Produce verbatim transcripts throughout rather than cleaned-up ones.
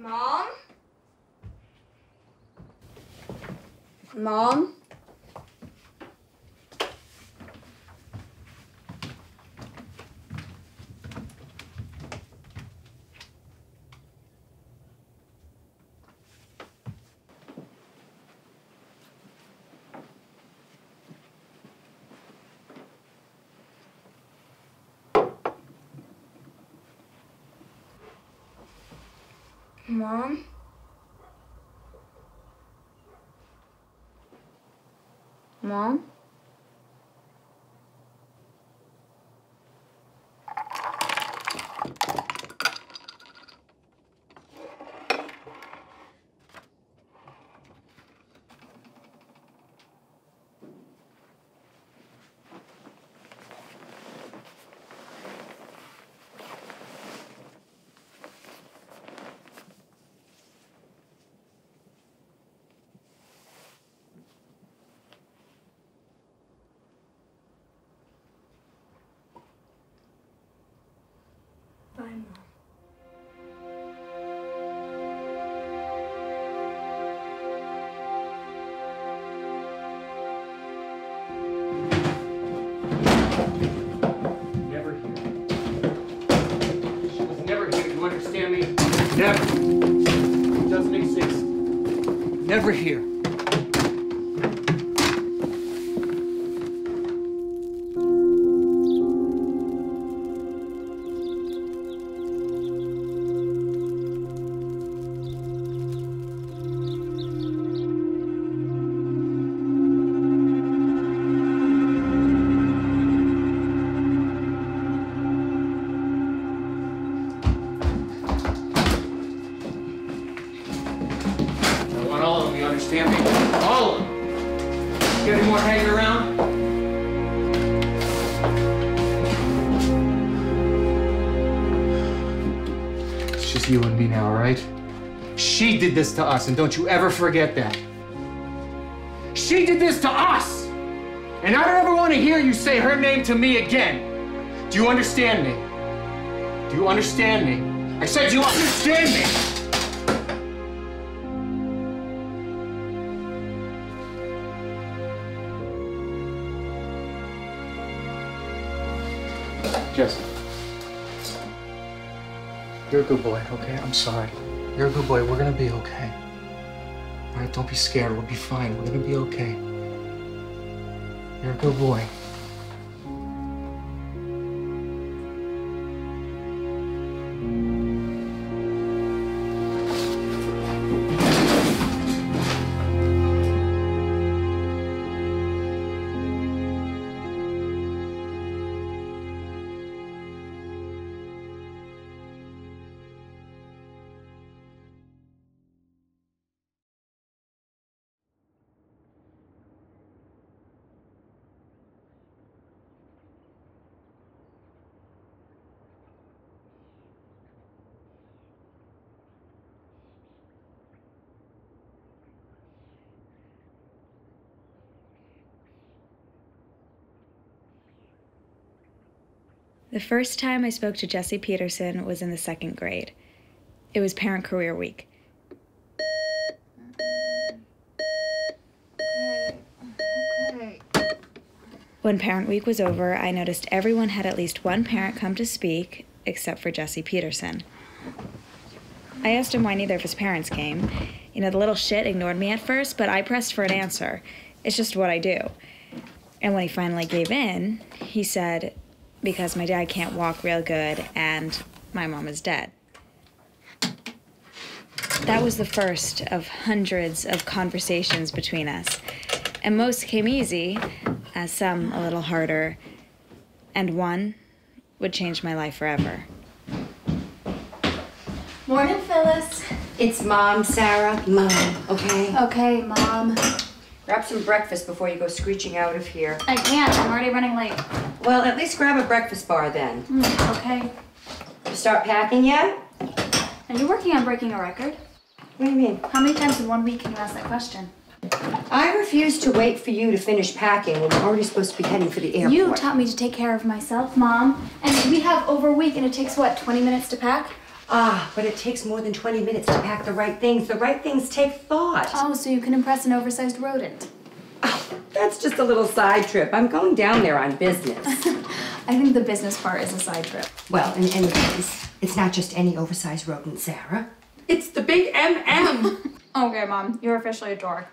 Mom? Mom? Mom? Mom? Never. It doesn't exist. Never here. This to us, and don't you ever forget that. She did this to us, and I don't ever want to hear you say her name to me again. Do you understand me? Do you understand me? I said, do you understand me? Jesse, you're a good boy, okay? I'm sorry. You're a good boy. We're gonna be okay. All right, don't be scared. We'll be fine. We're gonna be okay. You're a good boy. The first time I spoke to Jesse Peterson was in the second grade. It was Parent Career Week. When Parent Week was over, I noticed everyone had at least one parent come to speak, except for Jesse Peterson. I asked him why neither of his parents came. You know, the little shit ignored me at first, but I pressed for an answer. It's just what I do. And when he finally gave in, he said, because my dad can't walk real good and my mom is dead. That was the first of hundreds of conversations between us. And most came easy, as some a little harder, and one would change my life forever. Morning, Phyllis. It's Mom, Sarah. Mom, okay? Okay, Mom. Grab some breakfast before you go screeching out of here. I can't. I'm already running late. Well, at least grab a breakfast bar then. Mm, okay. You start packing yet? Are you working on breaking a record? What do you mean? How many times in one week can you ask that question? I refuse to wait for you to finish packing when we're already supposed to be heading for the airport. You taught me to take care of myself, Mom. And we have over a week, and it takes, what, twenty minutes to pack? Ah, but it takes more than twenty minutes to pack the right things. The right things take thought. Oh, so you can impress an oversized rodent. Oh, that's just a little side trip. I'm going down there on business. I think the business part is a side trip. Well, in any case, it's not just any oversized rodent, Sarah. It's the big M M. Okay, Mom, you're officially a dork.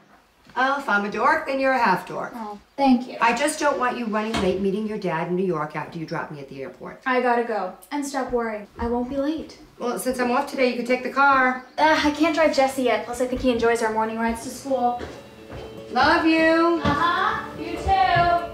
Oh, if I'm a dork, then you're a half dork. Oh, thank you. I just don't want you running late meeting your dad in New York after you drop me at the airport. I gotta go. And stop worrying. I won't be late. Well, since I'm off today, you can take the car. Ugh, I can't drive Jesse yet. Plus, I think he enjoys our morning rides to school. Love you. Uh-huh. You too.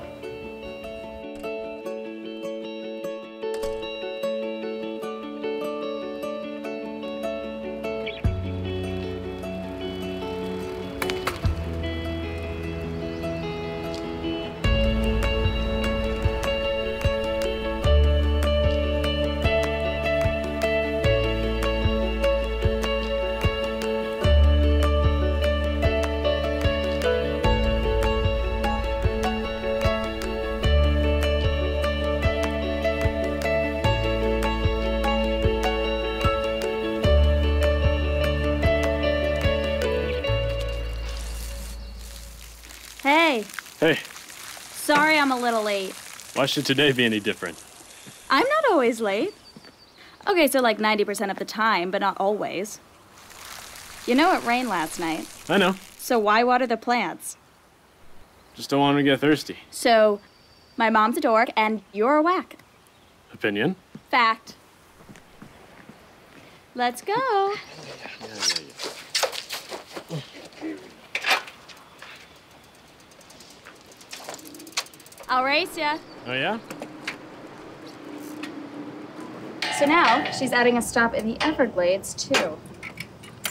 Hey. Sorry I'm a little late. Why should today be any different? I'm not always late. Okay, so like ninety percent of the time, but not always. You know it rained last night. I know. So why water the plants? Just don't want them to get thirsty. So, my mom's a dork and you're a whack. Opinion? Fact. Let's go. I'll race ya. Oh, yeah? So now, she's adding a stop in the Everglades, too.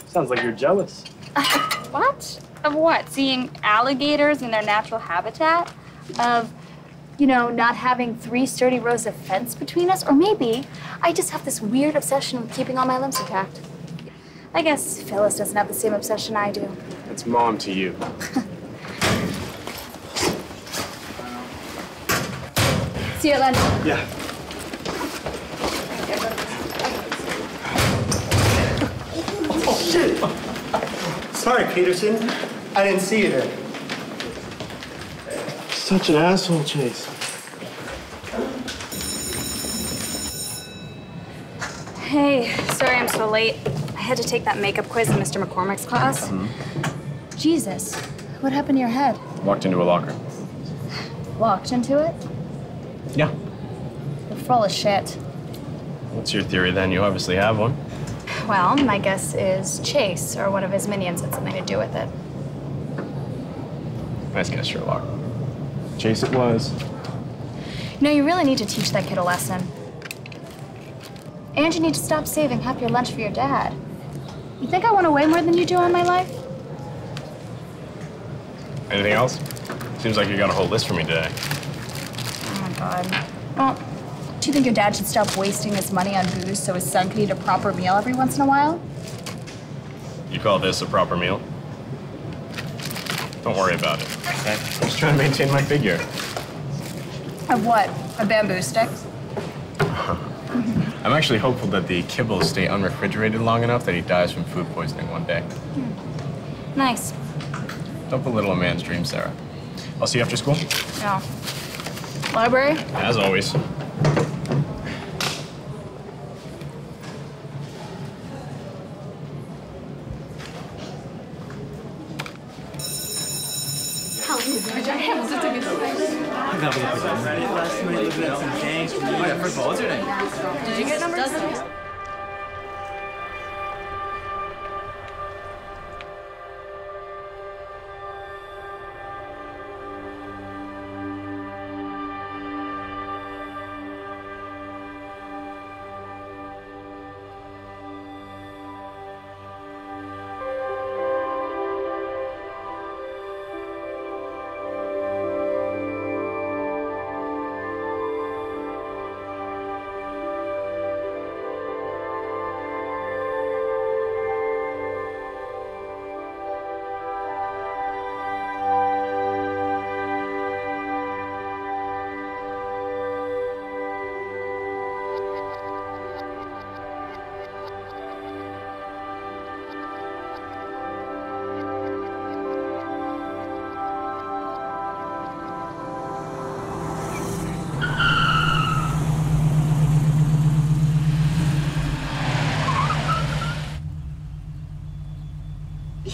Sounds like you're jealous. Uh, what? Of what? Seeing alligators in their natural habitat? Of, you know, not having three sturdy rows of fence between us? Or maybe I just have this weird obsession with keeping all my limbs intact. I guess Phyllis doesn't have the same obsession I do. It's Mom to you. See you at lunch. Yeah. Oh, shit. Sorry, Peterson. I didn't see you there. Such an asshole, Chase. Hey, sorry I'm so late. I had to take that makeup quiz in Mister McCormick's class. Mm-hmm. Jesus, what happened to your head? Walked into a locker. Walked into it? Yeah. You're full of shit. What's your theory, then? You obviously have one. Well, my guess is Chase or one of his minions had something to do with it. Nice guess, Sherlock. Chase it was. No, you really need to teach that kid a lesson. And you need to stop saving half your lunch for your dad. You think I want to weigh more than you do on my life? Anything else? Seems like you got a whole list for me today. God. Well, do you think your dad should stop wasting his money on booze so his son could eat a proper meal every once in a while? You call this a proper meal? Don't worry about it, okay? I'm just trying to maintain my figure. Of what? A bamboo stick? I'm actually hopeful that the kibbles stay unrefrigerated long enough that he dies from food poisoning one day. Hmm. Nice. Don't belittle a man's dream, Sarah. I'll see you after school. Yeah. Library? As always.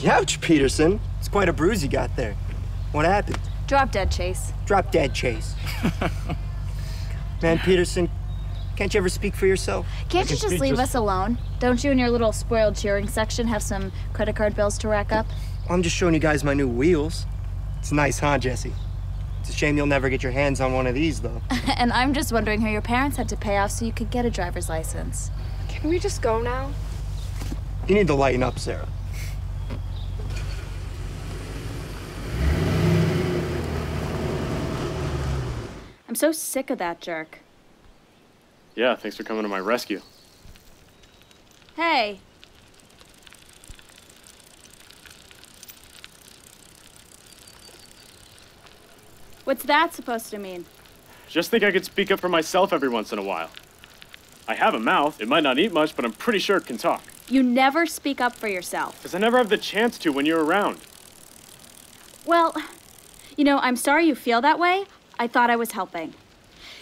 Youch, Peterson. It's quite a bruise you got there. What happened? Drop dead, Chase. Drop dead, Chase. Man, Peterson, can't you ever speak for yourself? Can't you just leave us alone? Don't you and your little spoiled cheering section have some credit card bills to rack up? I'm just showing you guys my new wheels. It's nice, huh, Jesse? It's a shame you'll never get your hands on one of these, though. And I'm just wondering who your parents had to pay off so you could get a driver's license. Can we just go now? You need to lighten up, Sarah. I'm so sick of that jerk. Yeah, thanks for coming to my rescue. Hey. What's that supposed to mean? Just think I could speak up for myself every once in a while. I have a mouth. It might not eat much, but I'm pretty sure it can talk. You never speak up for yourself. Because I never have the chance to when you're around. Well, you know, I'm sorry you feel that way. I thought I was helping.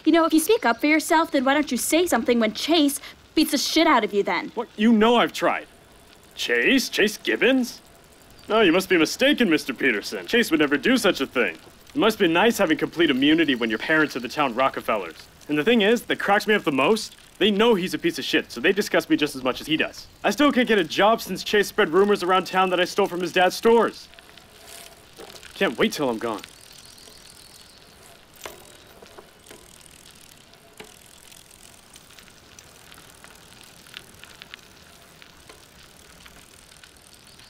You know, if you speak up for yourself, then why don't you say something when Chase beats the shit out of you then? What? You know I've tried. Chase? Chase Gibbons? No, you must be mistaken, Mister Peterson. Chase would never do such a thing. It must be nice having complete immunity when your parents are the town Rockefellers. And the thing is, that cracks me up the most, they know he's a piece of shit, so they discuss me just as much as he does. I still can't get a job since Chase spread rumors around town that I stole from his dad's stores. Can't wait till I'm gone.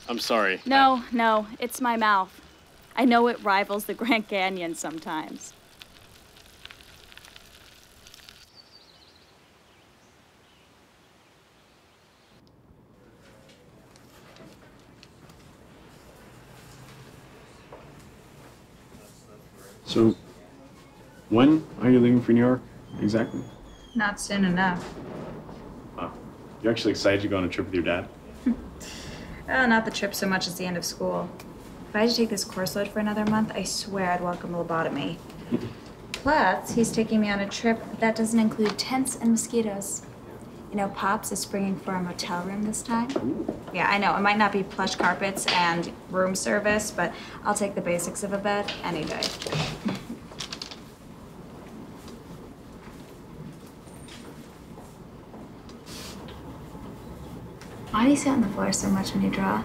I'm sorry. No, I... no, it's my mouth. I know it rivals the Grand Canyon sometimes. So, when are you leaving for New York exactly? Not soon enough. Wow. You actually excited to go on a trip with your dad? Oh, not the trip so much as the end of school. If I had to take this course load for another month, I swear I'd welcome a lobotomy. Plus, he's taking me on a trip that doesn't include tents and mosquitoes. You know, Pops is springing for a motel room this time. Ooh. Yeah, I know, it might not be plush carpets and room service, but I'll take the basics of a bed any day. Why do you sit on the floor so much when you draw?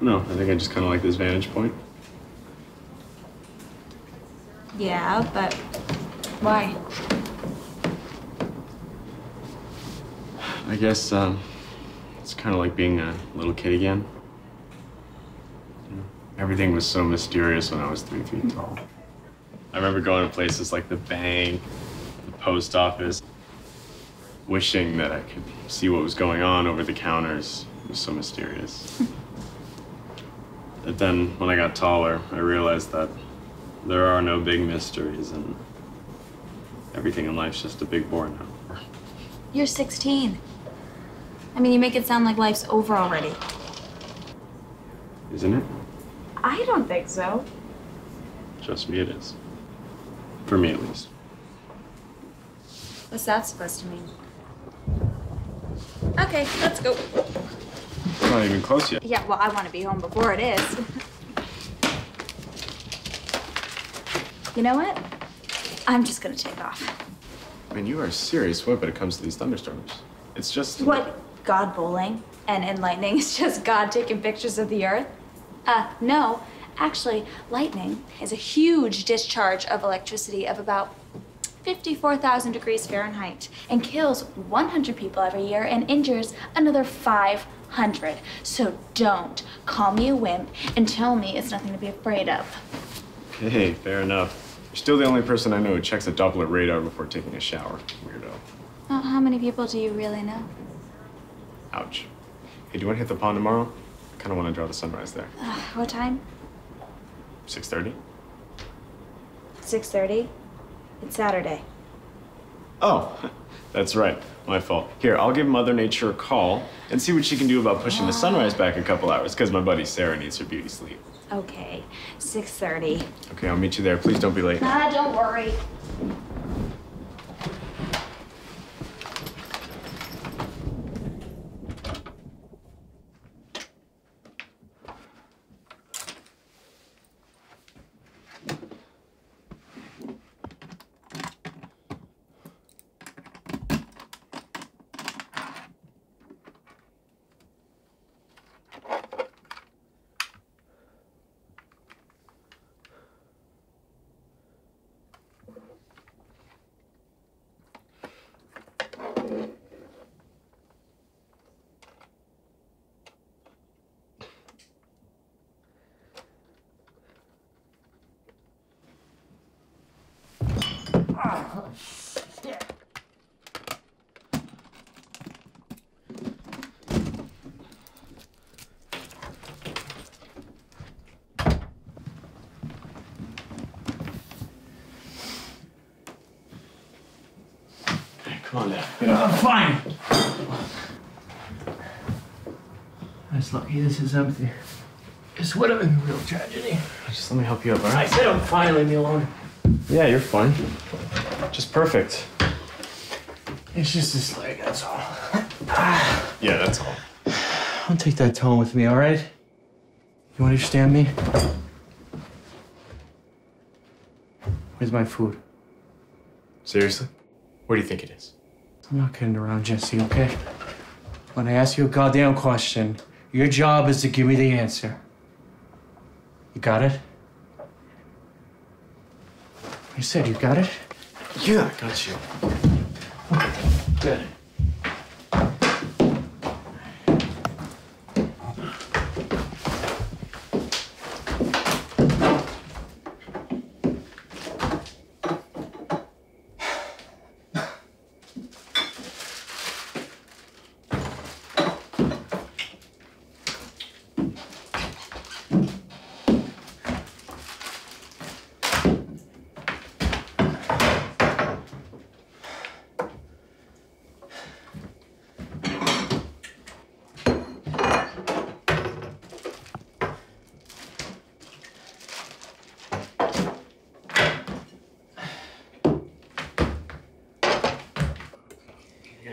No, I think I just kind of like this vantage point. Yeah, but why? I guess um, it's kind of like being a little kid again. You know, everything was so mysterious when I was three feet tall. I remember going to places like the bank, the post office, wishing that I could see what was going on over the counters. It was so mysterious. But then, when I got taller, I realized that there are no big mysteries, and everything in life's just a big bore now. You're sixteen. I mean, you make it sound like life's over already. Isn't it? I don't think so. Trust me, it is. For me, at least. What's that supposed to mean? Okay, let's go. It's not even close yet. Yeah, well, I want to be home before it is. You know what? I'm just going to take off. I mean, you are a serious whip when it comes to these thunderstorms. It's just... What? God bowling and enlightening is just God taking pictures of the earth? Uh, no. Actually, lightning is a huge discharge of electricity of about fifty-four thousand degrees Fahrenheit and kills one hundred people every year and injures another five hundred. So don't call me a wimp and tell me it's nothing to be afraid of. Hey, fair enough. You're still the only person I know who checks a Doppler radar before taking a shower, weirdo. Well, how many people do you really know? Ouch. Hey, do you want to hit the pond tomorrow? I kind of want to draw the sunrise there. Uh, what time? six thirty. six thirty? It's Saturday. Oh, that's right. My fault. Here, I'll give Mother Nature a call and see what she can do about pushing the sunrise back a couple hours, because my buddy Sarah needs her beauty sleep. Okay, six thirty. Okay, I'll meet you there. Please don't be late. Nah, don't worry. Come on now. You know, fine! That's lucky this is empty. This would have been a real tragedy. Just let me help you up, all right? I said I'm fine, leave me alone. Yeah, you're fine. Just perfect. It's just this leg, that's all. Yeah, that's all. I'll take that tone with me, all right? You understand me? Where's my food? Seriously? Where do you think it is? I'm not kidding around, Jesse, okay? When I ask you a goddamn question, your job is to give me the answer. You got it? I said you got it? Yeah, I got you. Okay, good.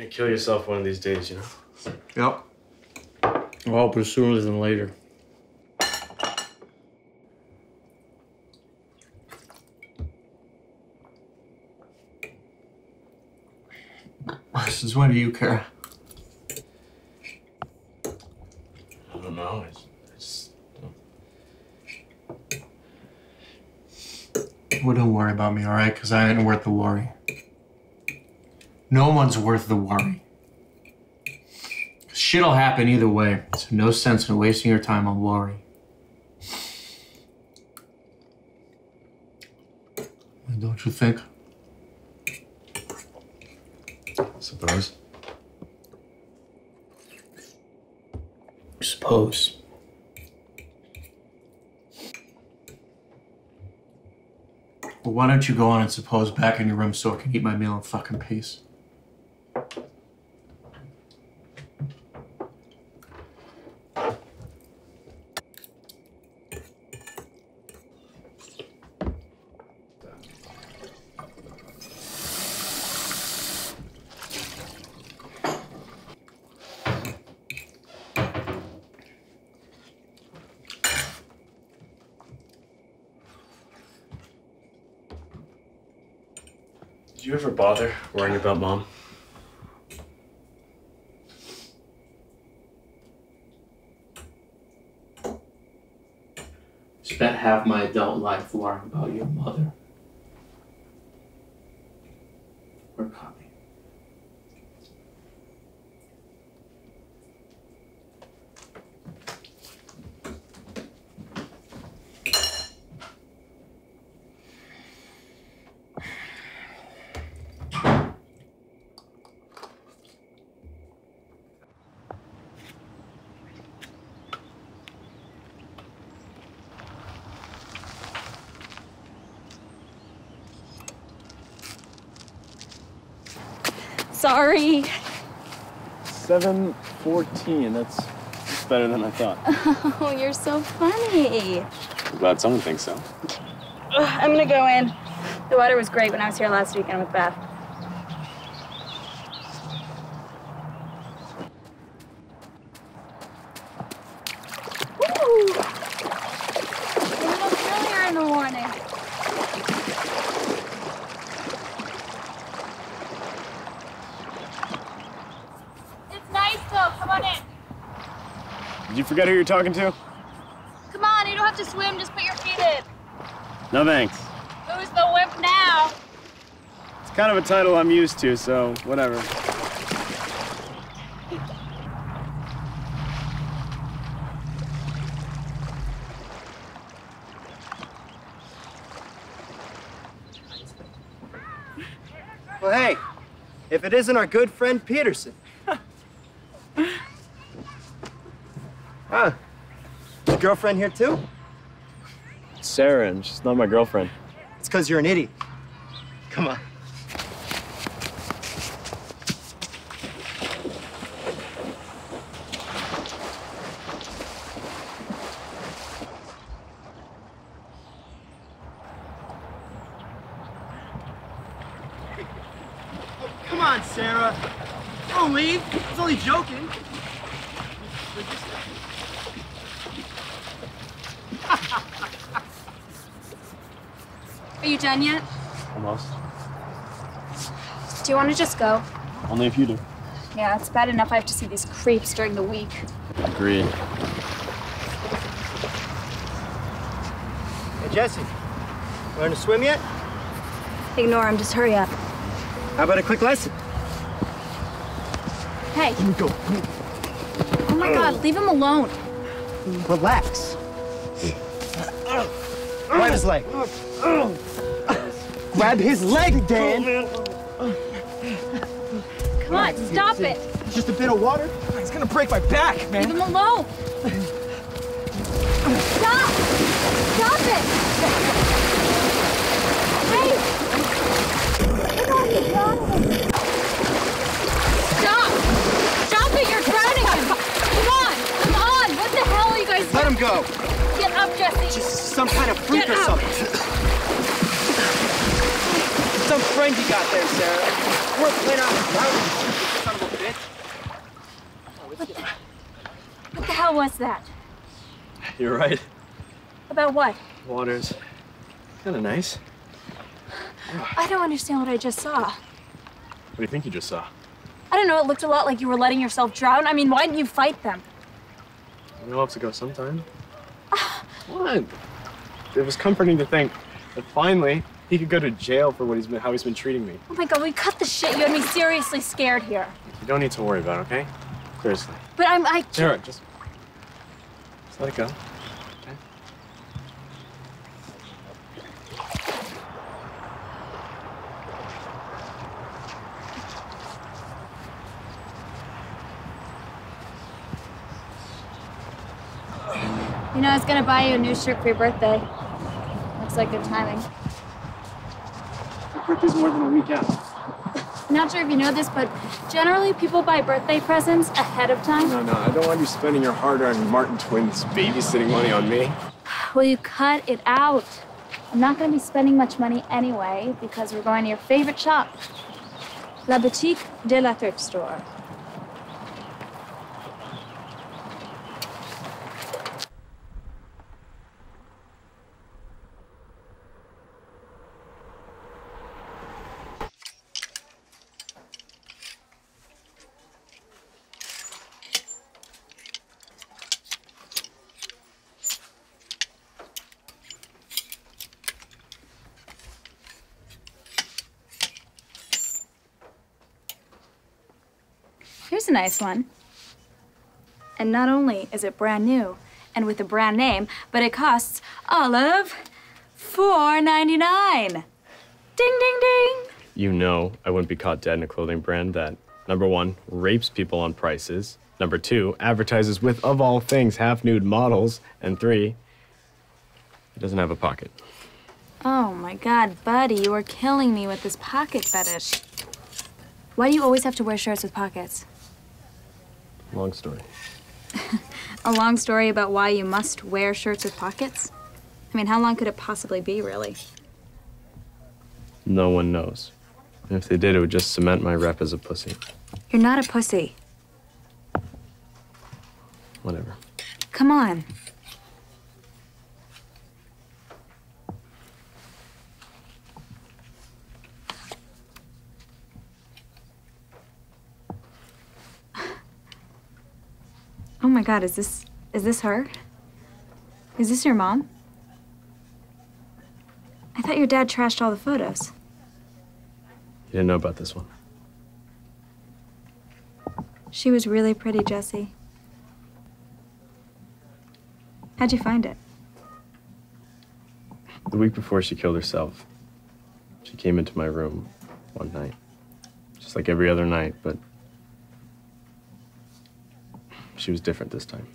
Kill yourself one of these days, you know? Yep. Well, but sooner than later. Since when do you care? I don't know. It's, it's, don't... Well, don't worry about me, all right? Because I ain't worth the worry. No one's worth the worry. Shit'll happen either way, so no sense in wasting your time on worry. Don't you think? Suppose. Suppose. Well, why don't you go on and suppose back in your room so I can eat my meal in fucking peace? Do you ever bother worrying about Mom? Spent half my adult life worrying about your mother. We're coming. Sorry. seven fourteen, that's better than I thought. Oh, you're so funny. I'm glad someone thinks so. Ugh, I'm gonna go in. The weather was great when I was here last weekend with Beth. Ooh. A little earlier in the morning. Did you forget who you're talking to? Come on, you don't have to swim. Just put your feet in. No thanks. Who's the wimp now? It's kind of a title I'm used to, so whatever. Well, hey, if it isn't our good friend Peterson. Ah, your girlfriend here too? It's Sarah, and she's not my girlfriend. It's because you're an idiot. Come on. don't leave. I was only joking. Are you done yet? Almost. Do you want to just go? Only if you do. Yeah, it's bad enough I have to see these creeps during the week. Agreed. Hey, Jesse. Learn to swim yet? Ignore him, just hurry up. How about a quick lesson? Hey. Let me go. Oh my God, leave him alone. Relax. Grab his leg. Grab his leg, Dan. Come on, stop it. It's just a bit of water. It's gonna break my back, man. Leave him alone. Stop! Stop it! Hey! Look out, he's drowning. Stop! Stop it, you're drowning him! Come on! Come on! What the hell are you guys doing? Let him go! Get up, Jesse! Just some kind of freak or something. Some friend you got there, Sarah. We're playing out the ground, son of a bitch. What the, what the hell was that? You're right. About what? Water's kind of nice. I don't understand what I just saw. What do you think you just saw? I don't know. It looked a lot like you were letting yourself drown. I mean, why didn't you fight them? We'll have to go sometime. What? It was comforting to think that finally he could go to jail for what he's been, how he's been treating me. Oh my God, we cut the shit. You had me seriously scared here. You don't need to worry about it, okay? Seriously. But I'm. I. Sarah, right, just, just let it go. You know, I was gonna buy you a new shirt for your birthday. Looks like good timing. My birthday's more than a week out. I'm not sure if you know this, but generally people buy birthday presents ahead of time. No, no, I don't want you spending your hard-earned Martin Twins babysitting money on me. Will you cut it out? I'm not gonna be spending much money anyway because we're going to your favorite shop, La Boutique de la Thrift Store. Here's a nice one. And not only is it brand new and with a brand name, but it costs all of four ninety-nine. Ding, ding, ding. You know I wouldn't be caught dead in a clothing brand that, number one, rapes people on prices, number two, advertises with, of all things, half-nude models, and three, it doesn't have a pocket. Oh my God, buddy, you are killing me with this pocket fetish. Why do you always have to wear shirts with pockets? Long story. A long story about why you must wear shirts with pockets? I mean, how long could it possibly be, really? No one knows. And if they did, it would just cement my rep as a pussy. You're not a pussy. Whatever. Come on. Oh my God, is this, is this her? Is this your mom? I thought your dad trashed all the photos. You didn't know about this one. She was really pretty, Jesse. How'd you find it? The week before she killed herself, she came into my room one night. Just like every other night, but she was different this time.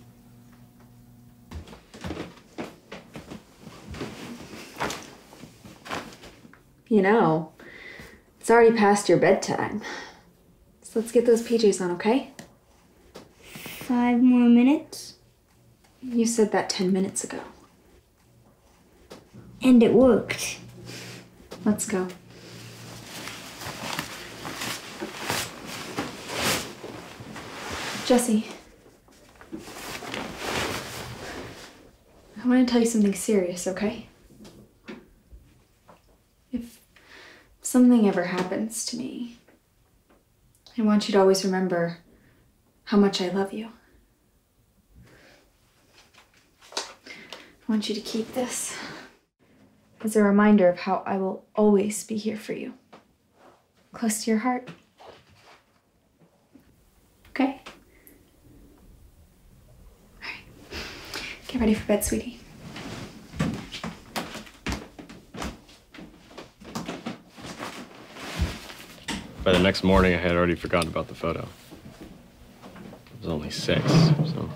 You know, it's already past your bedtime. So let's get those P Js on, okay? Five more minutes? You said that ten minutes ago. And it worked. Let's go. Jesse, I want to tell you something serious, okay? If something ever happens to me, I want you to always remember how much I love you. I want you to keep this as a reminder of how I will always be here for you, close to your heart. Okay? All right. Get ready for bed, sweetie. By the next morning, I had already forgotten about the photo. It was only six, so.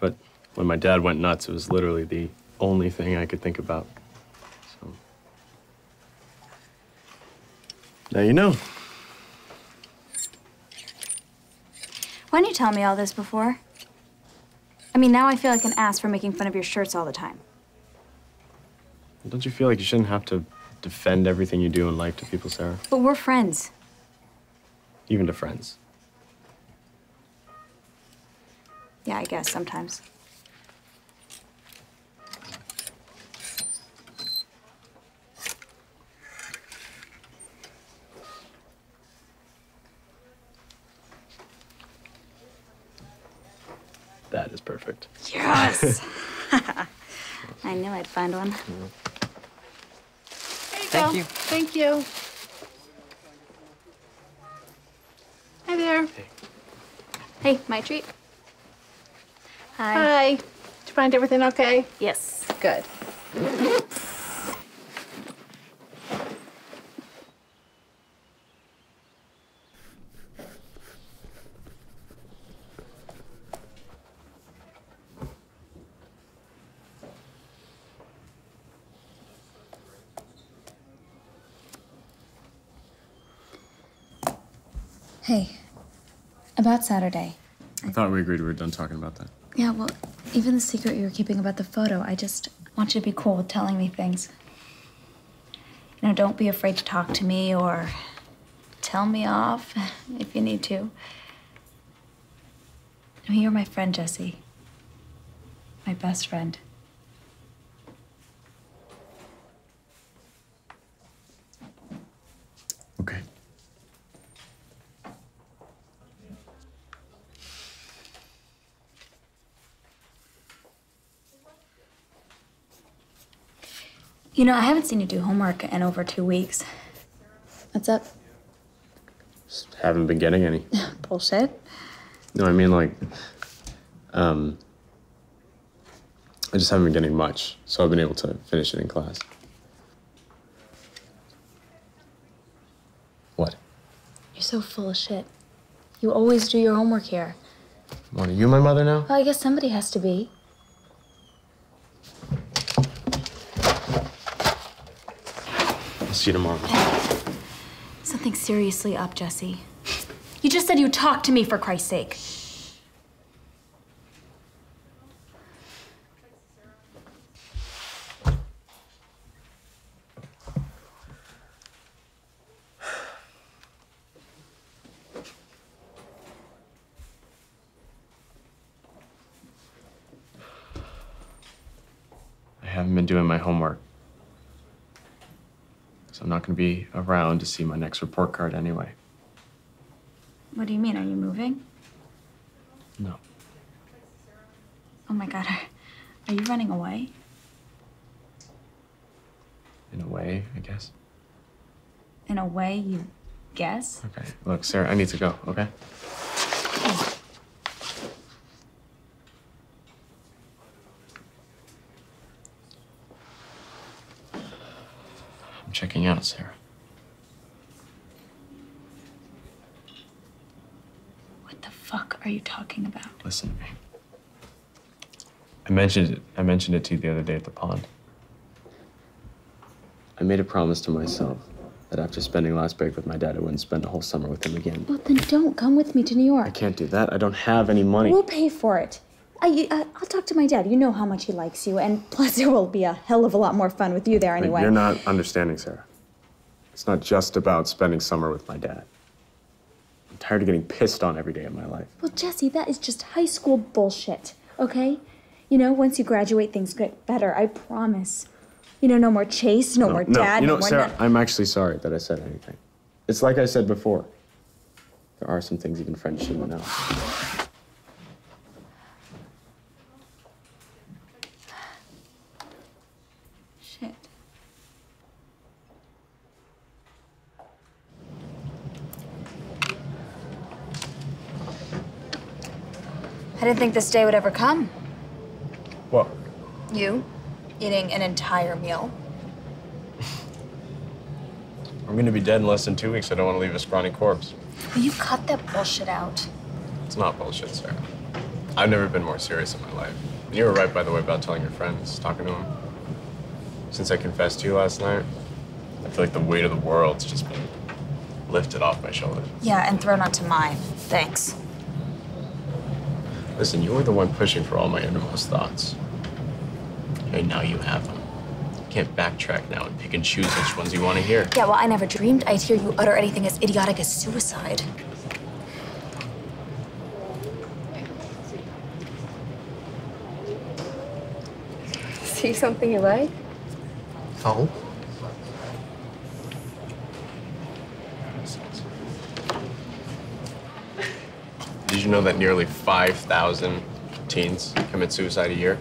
But when my dad went nuts, it was literally the only thing I could think about, so. Now you know. Why didn't you tell me all this before? I mean, now I feel like an ass for making fun of your shirts all the time. Don't you feel like you shouldn't have to defend everything you do in life to people, Sarah? But we're friends. Even to friends. Yeah, I guess, sometimes. That is perfect. Yes! I knew I'd find one. Mm-hmm. There you go. Thank you. Thank you. Hi there. Hey, hey, my treat. Hi. Hi. Did you find everything okay? Yes. Good. Hey, about Saturday. I thought we agreed we were done talking about that. Yeah, well, even the secret you were keeping about the photo, I just want you to be cool with telling me things. You know, don't be afraid to talk to me or tell me off if you need to. I mean, you're my friend, Jesse. My best friend. Okay. You know, I haven't seen you do homework in over two weeks. What's up? Just haven't been getting any. Bullshit. No, I mean, like, um, I just haven't been getting much, so I've been able to finish it in class. What? You're so full of shit. You always do your homework here. What, are you my mother now? Well, I guess somebody has to be. See you tomorrow. Something's seriously up, Jesse. You just said you talked to me, for Christ's sake. I haven't been doing my homework. So I'm not gonna be around to see my next report card anyway. What do you mean? Are you moving? No. Oh my God, are you running away? In a way, I guess. In a way, you guess? Okay, look, Sarah, I need to go, okay? Oh. Checking out, Sarah. What the fuck are you talking about? Listen to me. I mentioned it. I mentioned it to you the other day at the pond. I made a promise to myself that after spending last break with my dad, I wouldn't spend a whole summer with him again. Well, then don't come with me to New York. I can't do that. I don't have any money. We'll pay for it. I, uh, I'll talk to my dad. You know how much he likes you, and plus it will be a hell of a lot more fun with you there anyway. But you're not understanding, Sarah. It's not just about spending summer with my dad. I'm tired of getting pissed on every day of my life. Well, Jesse, that is just high school bullshit, okay? You know, once you graduate, things get better, I promise. You know, no more Chase, no, no more no. dad, you know, no more... Sarah, I'm actually sorry that I said anything. It's like I said before. There are some things even friends shouldn't know. Shit. I didn't think this day would ever come. What? You eating an entire meal. I'm gonna be dead in less than two weeks. I don't want to leave a scrawny corpse. Will you cut that bullshit out? It's not bullshit, Sarah. I've never been more serious in my life. And you were right, by the way, about telling your friends, talking to them. Since I confessed to you last night, I feel like the weight of the world's just been lifted off my shoulders. Yeah, and thrown onto mine. Thanks. Listen, you were the one pushing for all my innermost thoughts. And now you have them. You can't backtrack now and pick and choose which ones you want to hear. Yeah, well, I never dreamed I'd hear you utter anything as idiotic as suicide. See something you like? Oh. Did you know that nearly five thousand teens commit suicide a year?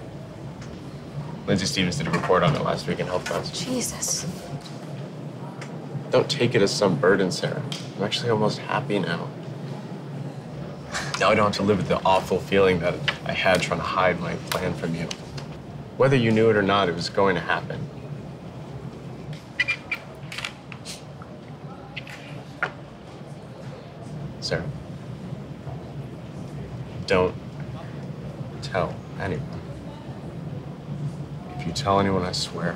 Lindsay Stevens did a report on it last week in Health Class. Jesus. Don't take it as some burden, Sarah. I'm actually almost happy now. Now I don't have to live with the awful feeling that I had trying to hide my plan from you. Whether you knew it or not, it was going to happen. Sarah, don't tell anyone. If you tell anyone, I swear,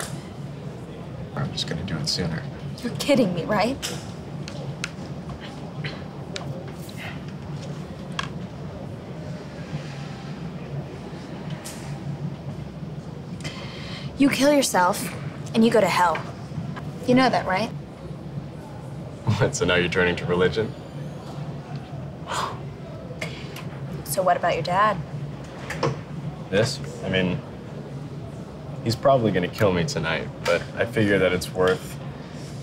I'm just gonna do it sooner. You're kidding me, right? You kill yourself, and you go to hell. You know that, right? What, so now you're turning to religion? So what about your dad? This? I mean... He's probably gonna kill me tonight, but I figure that it's worth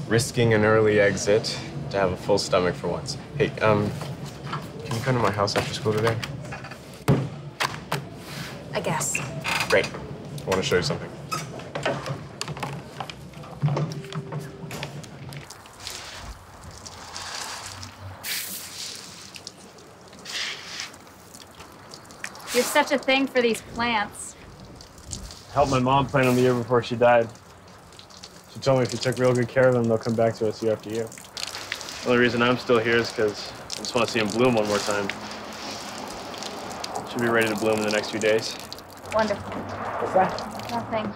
risking an early exit to have a full stomach for once. Hey, um, can you come to my house after school today? I guess. Great. I want to show you something. You're such a thing for these plants. Helped my mom plant them the year before she died. She told me if you took real good care of them, they'll come back to us year after year. The only reason I'm still here is because I just want to see them bloom one more time. Should be ready to bloom in the next few days. Wonderful. What's that? Nothing.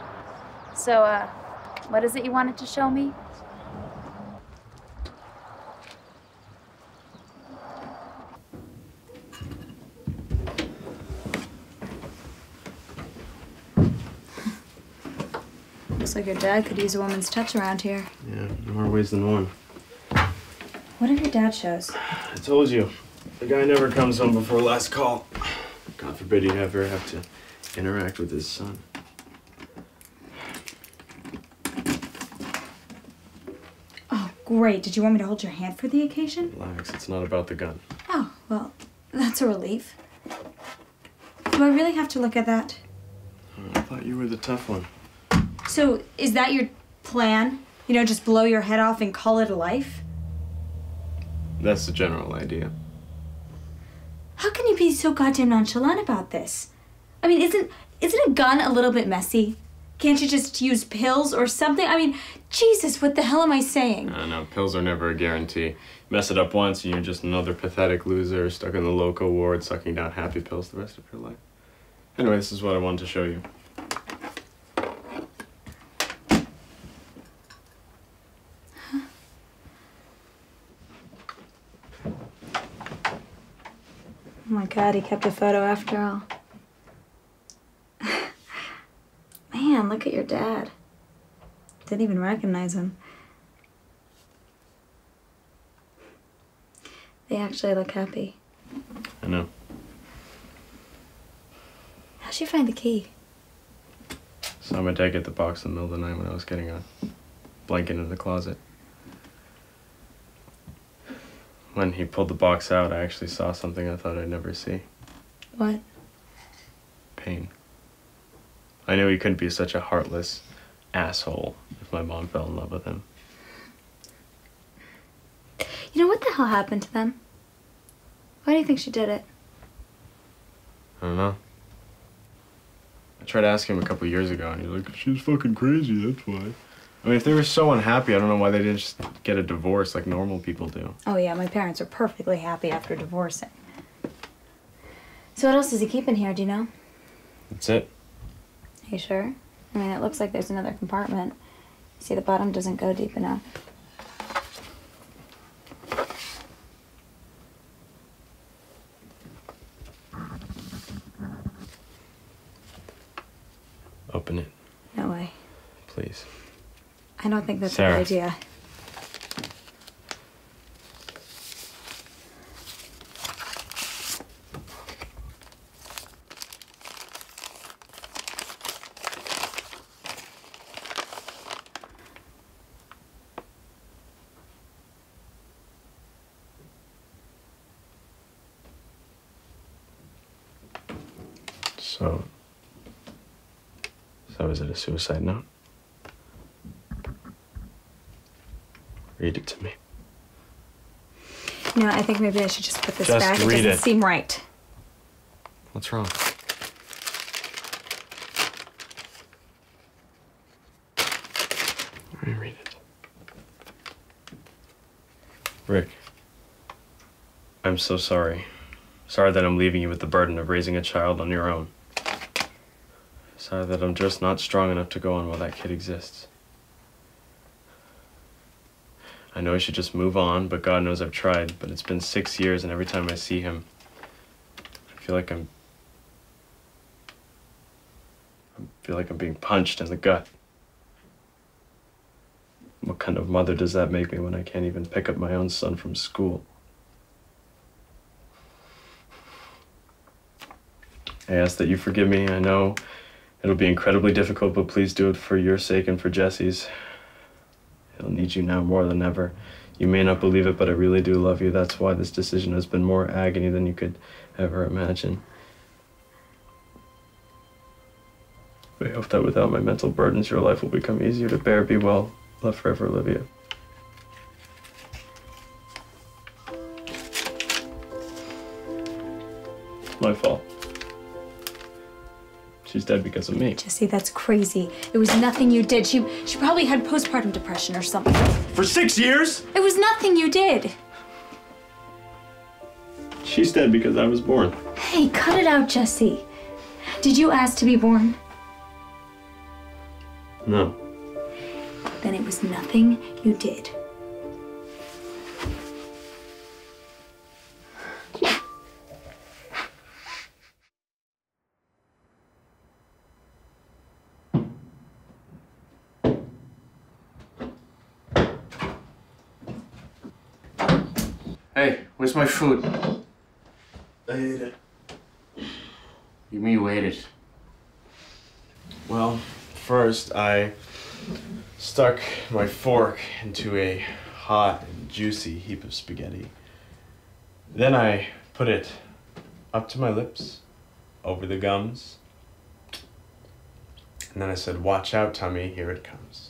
So, uh, what is it you wanted to show me? Looks like your dad could use a woman's touch around here. Yeah, more ways than one. What are your dad shows? I told you. The guy never comes home before last call. God forbid he'd ever have to interact with his son. Oh, great. Did you want me to hold your hand for the occasion? Relax, it's not about the gun. Oh, well, that's a relief. Do I really have to look at that? I thought you were the tough one. So, is that your plan? You know, just blow your head off and call it a life? That's the general idea. How can you be so goddamn nonchalant about this? I mean, isn't isn't a gun a little bit messy? Can't you just use pills or something? I mean, Jesus, what the hell am I saying? I know, pills are never a guarantee. Mess it up once and you're just another pathetic loser stuck in the local ward sucking down happy pills the rest of your life. Anyway, this is what I wanted to show you. Oh my God, he kept a photo after all. look at your dad. Didn't even recognize him. They actually look happy. I know. How'd she find the key? Saw my dad get the box in the middle of the night when I was getting a blanket into the closet. When he pulled the box out, I actually saw something I thought I'd never see. What? Pain. I knew he couldn't be such a heartless asshole if my mom fell in love with him. You know, what the hell happened to them? Why do you think she did it? I don't know. I tried to ask him a couple years ago, and he was like, she's fucking crazy, that's why. I mean, if they were so unhappy, I don't know why they didn't just get a divorce like normal people do. Oh, yeah, my parents are perfectly happy after divorcing. So what else does he keep in here, do you know? That's it. Are you sure? I mean, it looks like there's another compartment. You see, the bottom doesn't go deep enough. Open it. No way. Please. I don't think that's Sarah. A good idea. So, so is it a suicide note? Read it to me. You know, I think maybe I should just put this just back. Read it doesn't it. seem right. What's wrong? Let me read it. Rick, I'm so sorry. Sorry that I'm leaving you with the burden of raising a child on your own. Sorry that I'm just not strong enough to go on while that kid exists. I know I should just move on, but God knows I've tried, but it's been six years and every time I see him, I feel like I'm, I feel like I'm being punched in the gut. What kind of mother does that make me when I can't even pick up my own son from school? I ask that you forgive me. I know it'll be incredibly difficult, but please do it for your sake and for Jesse's. He'll need you now more than ever. You may not believe it, but I really do love you. That's why this decision has been more agony than you could ever imagine. I hope that without my mental burdens, your life will become easier to bear. Be well. Love forever, Olivia. My fault. She's dead because of me. Jesse, that's crazy. It was nothing you did. She she probably had postpartum depression or something. For six years? It was nothing you did. She's dead because I was born. Hey, cut it out, Jesse. Did you ask to be born? No. Then it was nothing you did. Hey, where's my food? I ate it. You mean you ate it? Well, first I stuck my fork into a hot and juicy heap of spaghetti. Then I put it up to my lips, over the gums, and then I said, "Watch out, tummy, here it comes."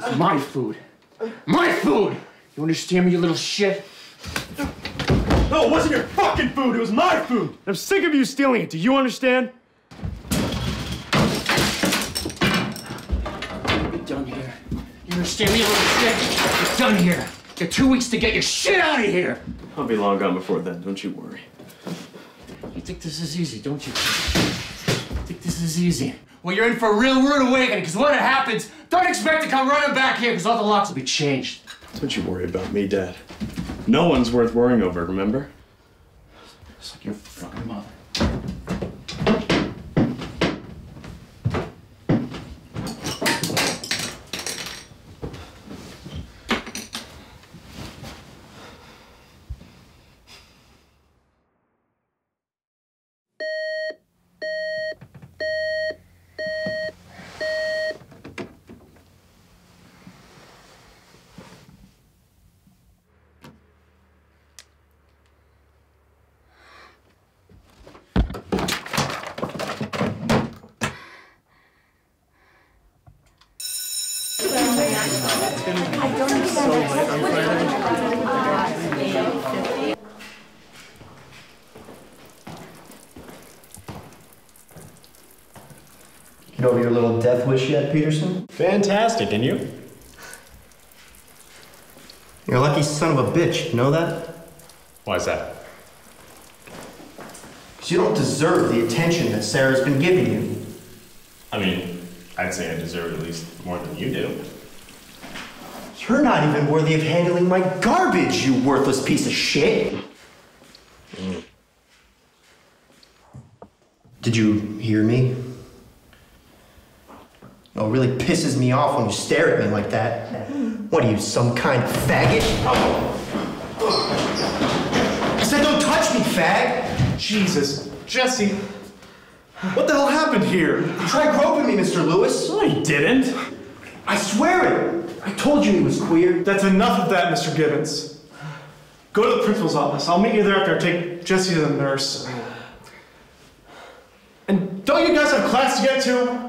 It's my food. My food! You understand me, you little shit? No, it wasn't your fucking food! It was my food! I'm sick of you stealing it, do you understand? Get done here. You understand me, you little shit? Get done here. You got two weeks to get your shit out of here! I'll be long gone before then, don't you worry. You think this is easy, don't you? You think this is easy? Well, you're in for a real rude awakening, because when it happens, don't expect to come running back here, because all the locks will be changed. Don't you worry about me, Dad. No one's worth worrying over, remember? It's like your fucking gonna be so late on Friday. Get over your little death wish yet, Peterson? Fantastic, and you? You're a lucky son of a bitch, you know that? Why is that? Because you don't deserve the attention that Sarah's been giving you. I mean, I'd say I deserve at least more than you do. You're not even worthy of handling my garbage, you worthless piece of shit! Mm. Did you hear me? Oh, it really pisses me off when you stare at me like that. What are you, some kind of faggot? I said don't touch me, fag! Jesus, Jesse, what the hell happened here? You tried groping me, Mister Lewis. No, you didn't. I swear it. I told you he was queer. That's enough of that, Mister Gibbons. Go to the principal's office. I'll meet you there after I take Jesse to the nurse. And don't you guys have class to get to?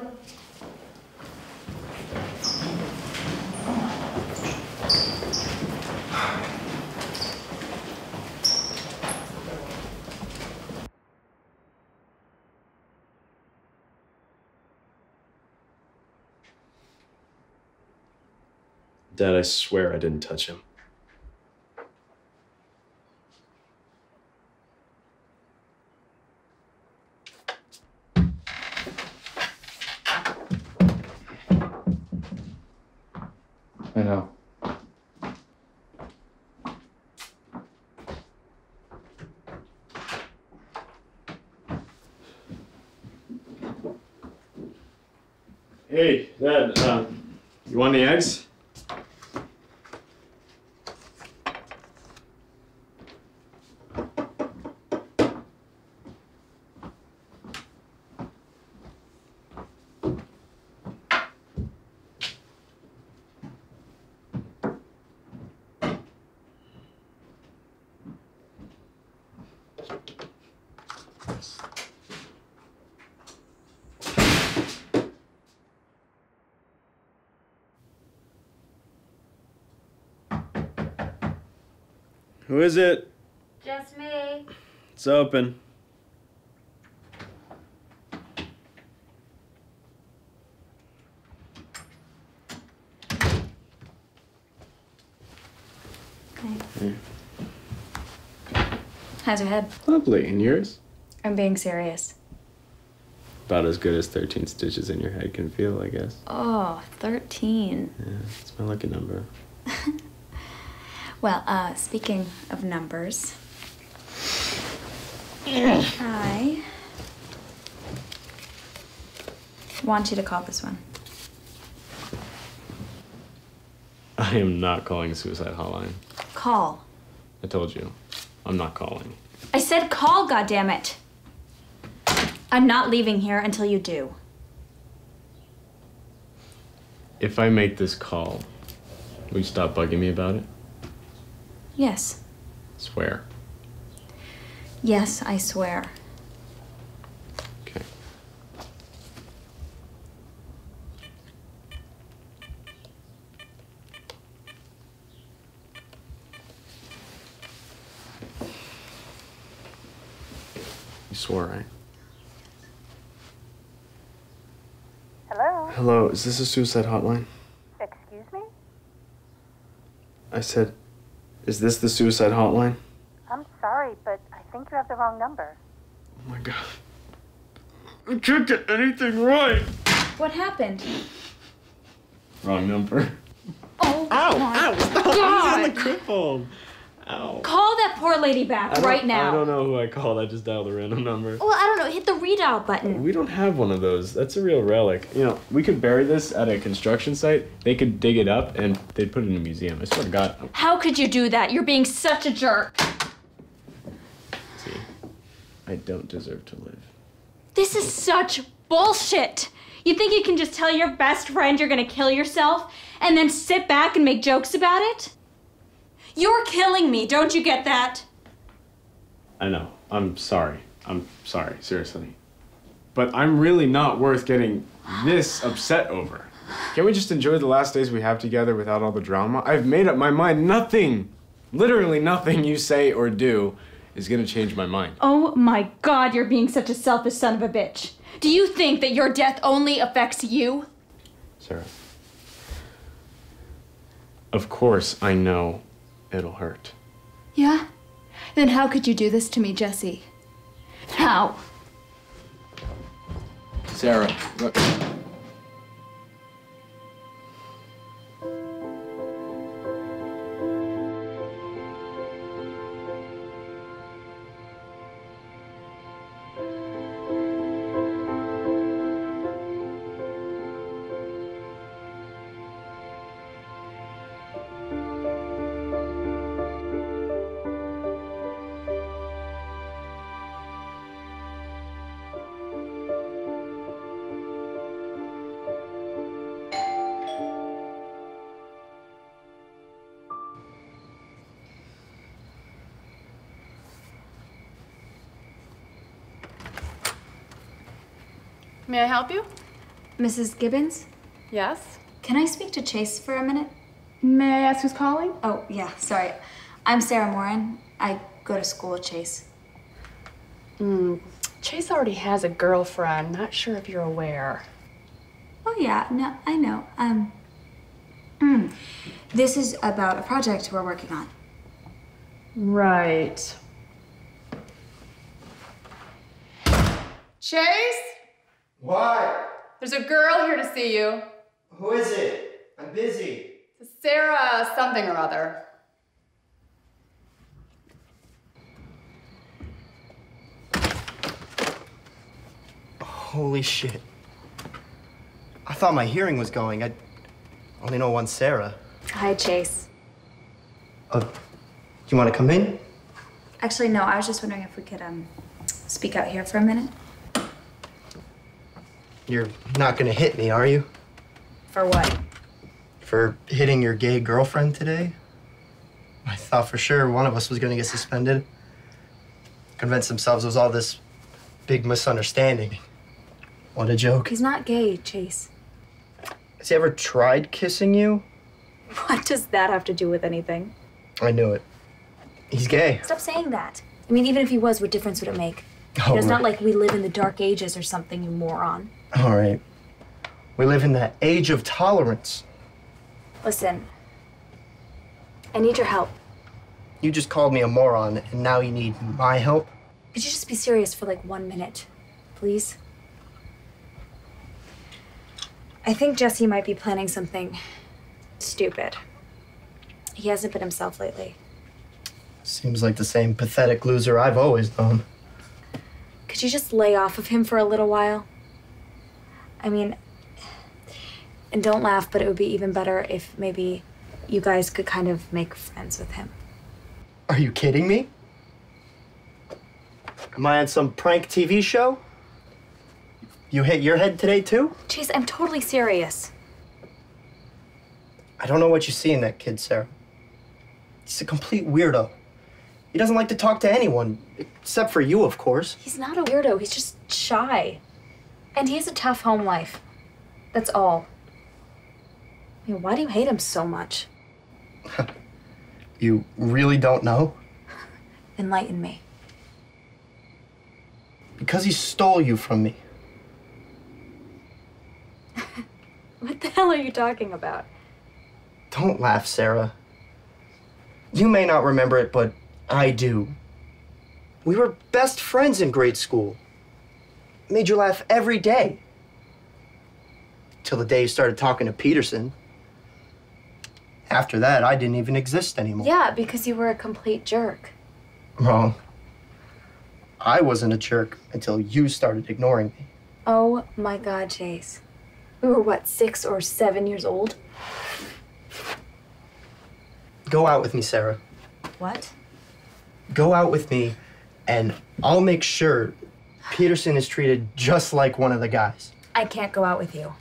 Dad, I swear I didn't touch him. I know. Hey, Dad, uh, you want any eggs? Who is it? Just me. It's open. Hey. How's your head? Lovely. And yours? I'm being serious. About as good as thirteen stitches in your head can feel, I guess. Oh, thirteen. Yeah, it's my lucky number. Well, uh, speaking of numbers, I want you to call this one. I am not calling suicide hotline. Call. I told you, I'm not calling. I said call, goddammit. I'm not leaving here until you do. If I make this call, will you stop bugging me about it? Yes. Swear. Yes, I swear. Okay. You swore, right? Hello? Hello, is this a suicide hotline? Excuse me? I said... Is this the suicide hotline? I'm sorry, but I think you have the wrong number. Oh my God. I can't get anything right. What happened? Wrong number. Oh, ow, my ow, stop. God. I'm crippled. Ow. Call that poor lady back right now. I don't know who I called. I just dialed a random number. Well, I don't know. Hit the redial button. We don't have one of those. That's a real relic. You know, we could bury this at a construction site. They could dig it up and they'd put it in a museum. I swear to God. How could you do that? You're being such a jerk. See, I don't deserve to live. This is such bullshit. You think you can just tell your best friend you're gonna kill yourself and then sit back and make jokes about it? You're killing me, don't you get that? I know, I'm sorry. I'm sorry, seriously. But I'm really not worth getting this upset over. Can't we just enjoy the last days we have together without all the drama? I've made up my mind. Nothing, literally nothing you say or do is gonna change my mind. Oh my God, you're being such a selfish son of a bitch. Do you think that your death only affects you? Sarah, of course I know it'll hurt. Yeah? Then how could you do this to me, Jesse? How? Sarah, look. May I help you? Missus Gibbons? Yes? Can I speak to Chase for a minute? May I ask who's calling? Oh, yeah, sorry. I'm Sarah Moran. I go to school with Chase. Mm. Chase already has a girlfriend. Not sure if you're aware. Oh, yeah, no, I know. Um, mm. This is about a project we're working on. Right. Chase? Why? There's a girl here to see you. Who is it? I'm busy. It's Sarah something or other. Holy shit. I thought my hearing was going. I only know one Sarah. Hi, Chase. Uh, you want to come in? Actually, no. I was just wondering if we could um, speak out here for a minute. You're not gonna hit me, are you? For what? For hitting your gay girlfriend today? I thought for sure one of us was gonna get suspended. Convinced themselves it was all this big misunderstanding. What a joke. He's not gay, Chase. Has he ever tried kissing you? What does that have to do with anything? I knew it. He's gay. Stop saying that. I mean, even if he was, what difference would it make? Oh, it's not like we live in the dark ages or something, you moron. All right. We live in that age of tolerance. Listen, I need your help. You just called me a moron, and now you need my help? Could you just be serious for like one minute, please? I think Jesse might be planning something stupid. He hasn't been himself lately. Seems like the same pathetic loser I've always known. Could you just lay off of him for a little while? I mean, and don't laugh, but it would be even better if maybe you guys could kind of make friends with him. Are you kidding me? Am I on some prank T V show? You hit your head today, too? Chase, I'm totally serious. I don't know what you see in that kid, Sarah. He's a complete weirdo. He doesn't like to talk to anyone, except for you, of course. He's not a weirdo. He's just shy. And he has a tough home life. That's all. I mean, why do you hate him so much? You really don't know? Enlighten me. Because he stole you from me. What the hell are you talking about? Don't laugh, Sarah. You may not remember it, but I do. We were best friends in grade school. Made you laugh every day. Till the day you started talking to Peterson. After that, I didn't even exist anymore. Yeah, because you were a complete jerk. Wrong. I wasn't a jerk until you started ignoring me. Oh my God, Chase. We were, what, six or seven years old? Go out with me, Sarah. What? Go out with me, and I'll make sure Peterson is treated just like one of the guys. I can't go out with you.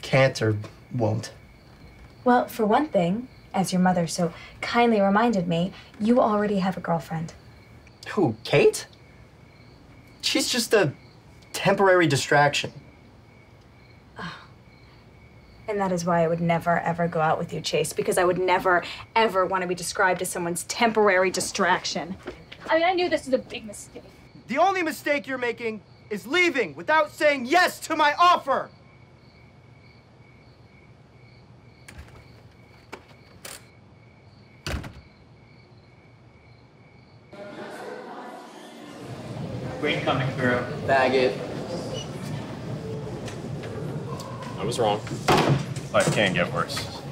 Can't or won't? Well, for one thing, as your mother so kindly reminded me, you already have a girlfriend. Who, Kate? She's just a temporary distraction. Oh, And that is why I would never, ever go out with you, Chase, because I would never, ever want to be described as someone's temporary distraction. I mean, I knew this was a big mistake. The only mistake you're making is leaving without saying yes to my offer. Green coming through. Bag it. I was wrong. Life can get worse.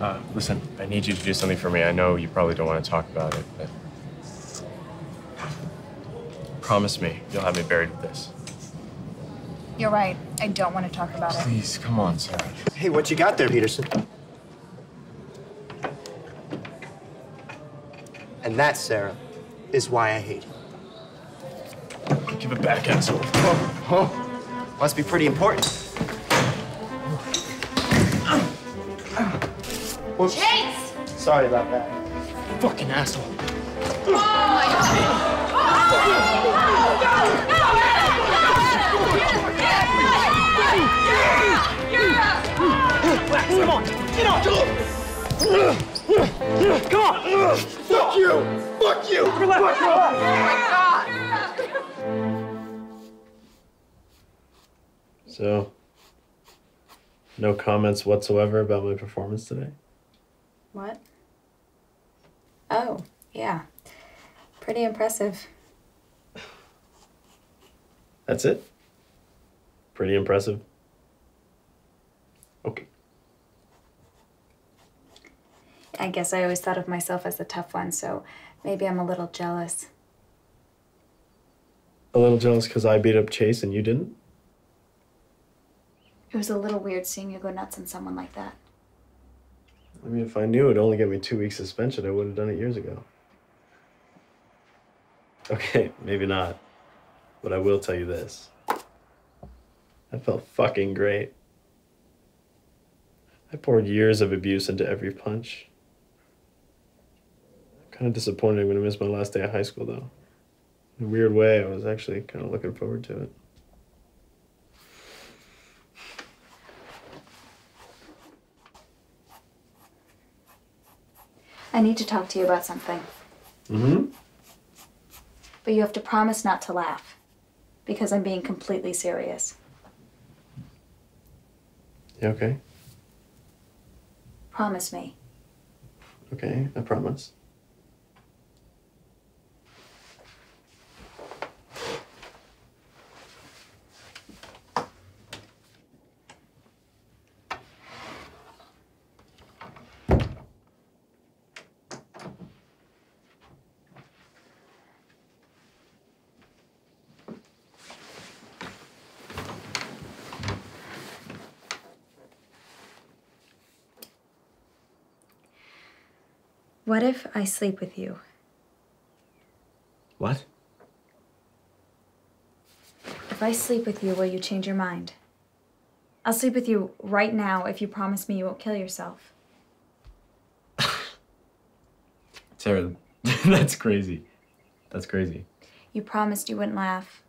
Uh, listen, I need you to do something for me. I know you probably don't want to talk about it, but promise me you'll have me buried with this. You're right. I don't want to talk about it. Please, come on, Sarah. Hey, what you got there, Peterson? And that, Sarah, is why I hate you. Give it back, asshole. Oh, oh. Must be pretty important. Whoops. Chase! Sorry about that. Fucking asshole. Oh my God! Come on! Get on! Come on! Fuck you! Fuck you! Fuck you! Oh my God! So, no comments whatsoever about my performance today? What? Oh, yeah. Pretty impressive. That's it? Pretty impressive? Okay. I guess I always thought of myself as the tough one, so maybe I'm a little jealous. A little jealous because I beat up Chase and you didn't? It was a little weird seeing you go nuts on someone like that. I mean, if I knew it'd only get me two weeks suspension, I would have done it years ago. Okay, maybe not. But I will tell you this. I felt fucking great. I poured years of abuse into every punch. I'm kind of disappointed I'm gonna miss my last day of high school, though. In a weird way, I was actually kind of looking forward to it. I need to talk to you about something. Mm-hmm. But you have to promise not to laugh, because I'm being completely serious. You okay? Promise me. Okay, I promise. What if I sleep with you? What? If I sleep with you, will you change your mind? I'll sleep with you right now if you promise me you won't kill yourself. Sarah, that's crazy. That's crazy. You promised you wouldn't laugh.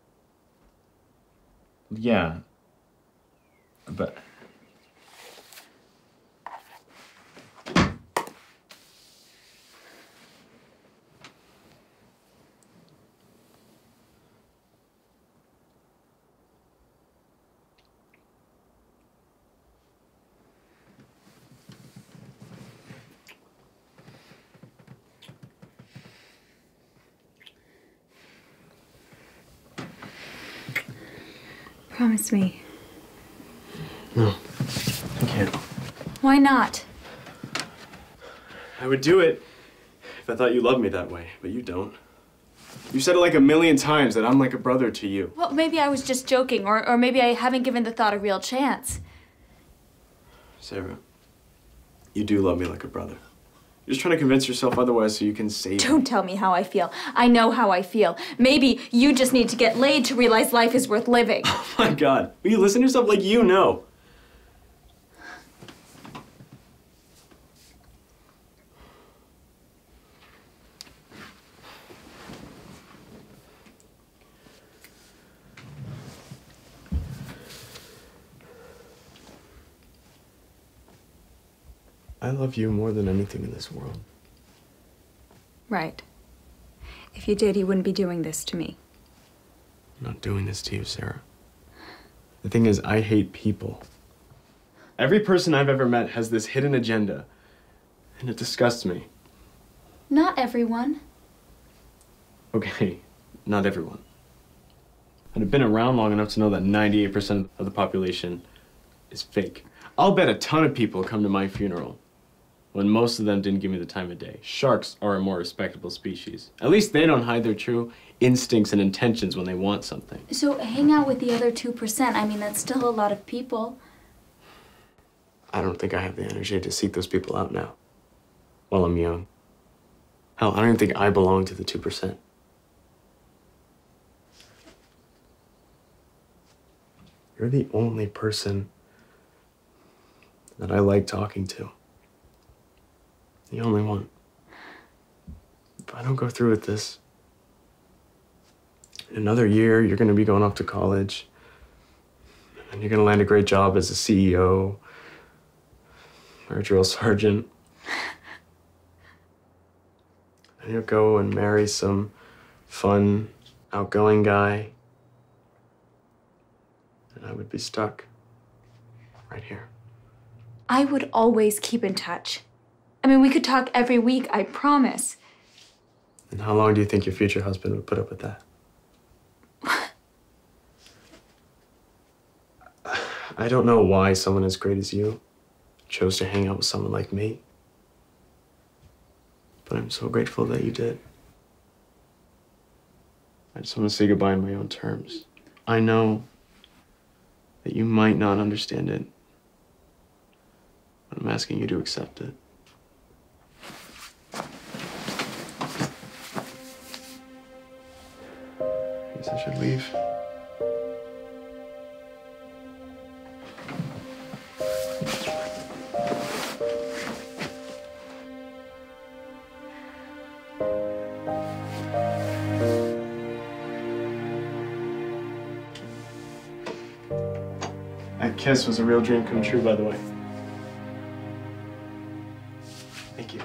Yeah, but... Promise me. No, I can't. Why not? I would do it if I thought you loved me that way, but you don't. You said it like a million times that I'm like a brother to you. Well, maybe I was just joking, or, or maybe I haven't given the thought a real chance. Sarah, you do love me like a brother. You're just trying to convince yourself otherwise so you can save Don't me. Tell me how I feel. I know how I feel. Maybe you just need to get laid to realize life is worth living. Oh my God. Will you listen to yourself like you know? I love you more than anything in this world. Right. If you did, he wouldn't be doing this to me. I'm not doing this to you, Sarah. The thing is, I hate people. Every person I've ever met has this hidden agenda, and it disgusts me. Not everyone. Okay, not everyone. I'd have been around long enough to know that ninety-eight percent of the population is fake. I'll bet a ton of people come to my funeral when most of them didn't give me the time of day. Sharks are a more respectable species. At least they don't hide their true instincts and intentions when they want something. So hang out with the other two percent. I mean, that's still a lot of people. I don't think I have the energy to seek those people out now, while I'm young. Hell, I don't even think I belong to the two percent. You're the only person that I like talking to. The only one. If I don't go through with this, in another year, you're gonna be going off to college, and you're gonna land a great job as a C E O, or a drill sergeant. And you'll go and marry some fun, outgoing guy. And I would be stuck right here. I would always keep in touch. I mean, we could talk every week, I promise. And how long do you think your future husband would put up with that? I don't know why someone as great as you chose to hang out with someone like me. But I'm so grateful that you did. I just want to say goodbye on my own terms. I know that you might not understand it, but I'm asking you to accept it. I guess I should leave. Kiss was a real dream come true, by the way. Thank you.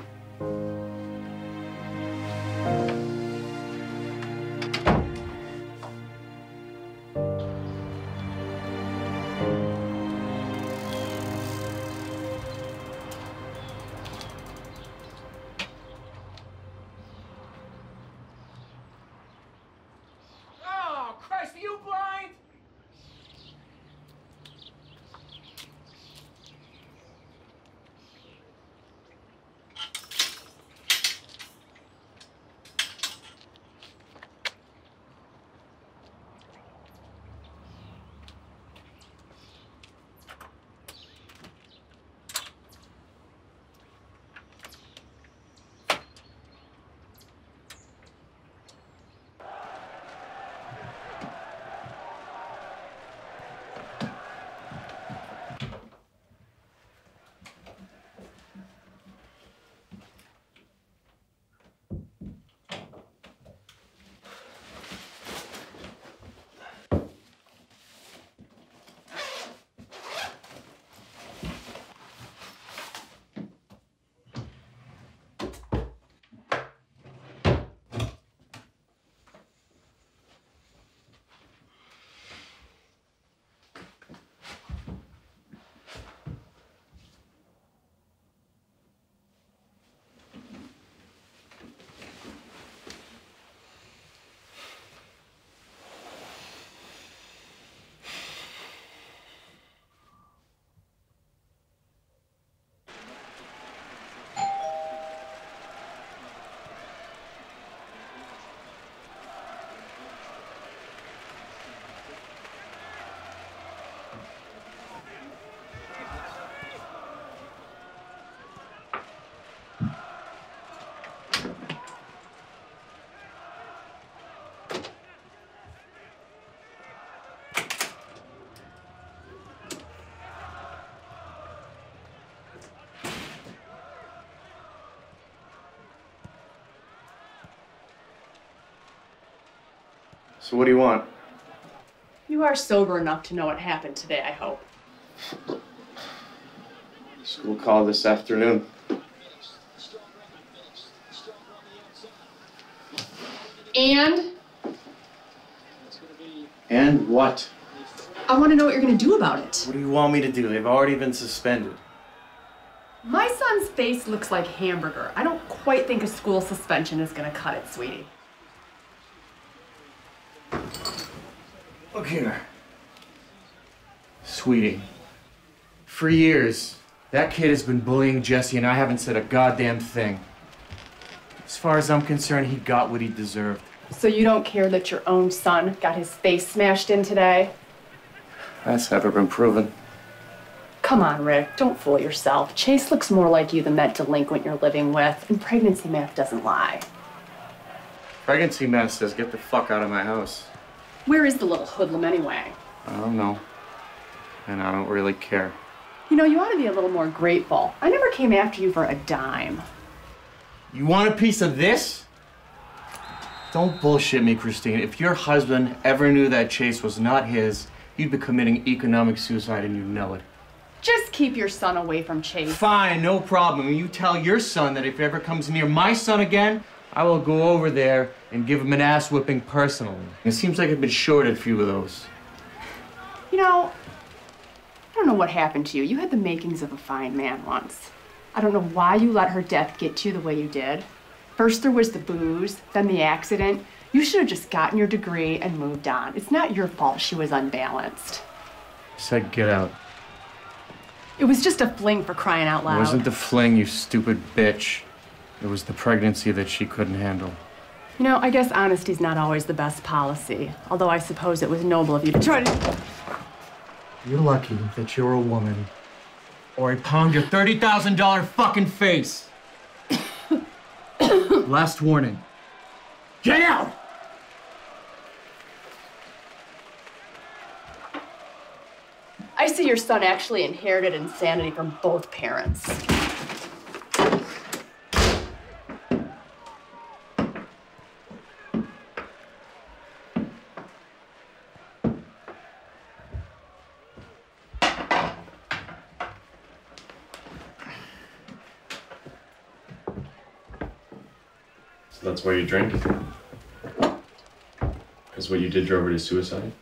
So what do you want? You are sober enough to know what happened today, I hope. School call this afternoon. And? And what? I want to know what you're going to do about it. What do you want me to do? They've already been suspended. My son's face looks like hamburger. I don't quite think a school suspension is going to cut it, sweetie. Look here. Sweetie, for years, that kid has been bullying Jesse and I haven't said a goddamn thing. As far as I'm concerned, he got what he deserved. So you don't care that your own son got his face smashed in today? That's never been proven. Come on, Rick, don't fool yourself. Chase looks more like you than that delinquent you're living with, and pregnancy math doesn't lie. Pregnancy math says get the fuck out of my house. Where is the little hoodlum anyway? I don't know, and I don't really care. You know, you ought to be a little more grateful. I never came after you for a dime. You want a piece of this? Don't bullshit me, Christine. If your husband ever knew that Chase was not his, you'd be committing economic suicide and you know it. Just keep your son away from Chase. Fine, no problem. You tell your son that if he ever comes near my son again, I will go over there and give him an ass whipping personally. It seems like I've been shorted a few of those. You know, I don't know what happened to you. You had the makings of a fine man once. I don't know why you let her death get to you the way you did. First there was the booze, then the accident. You should have just gotten your degree and moved on. It's not your fault she was unbalanced. I said get out. It was just a fling for crying out loud. It wasn't the fling, you stupid bitch. It was the pregnancy that she couldn't handle. You know, I guess honesty's not always the best policy. Although I suppose it was noble of you to try to... You're lucky that you're a woman. Or I pound your thirty thousand dollar fucking face. Last warning. Get out! I see your son actually inherited insanity from both parents. So that's why you drink? Because what you did drove her to suicide?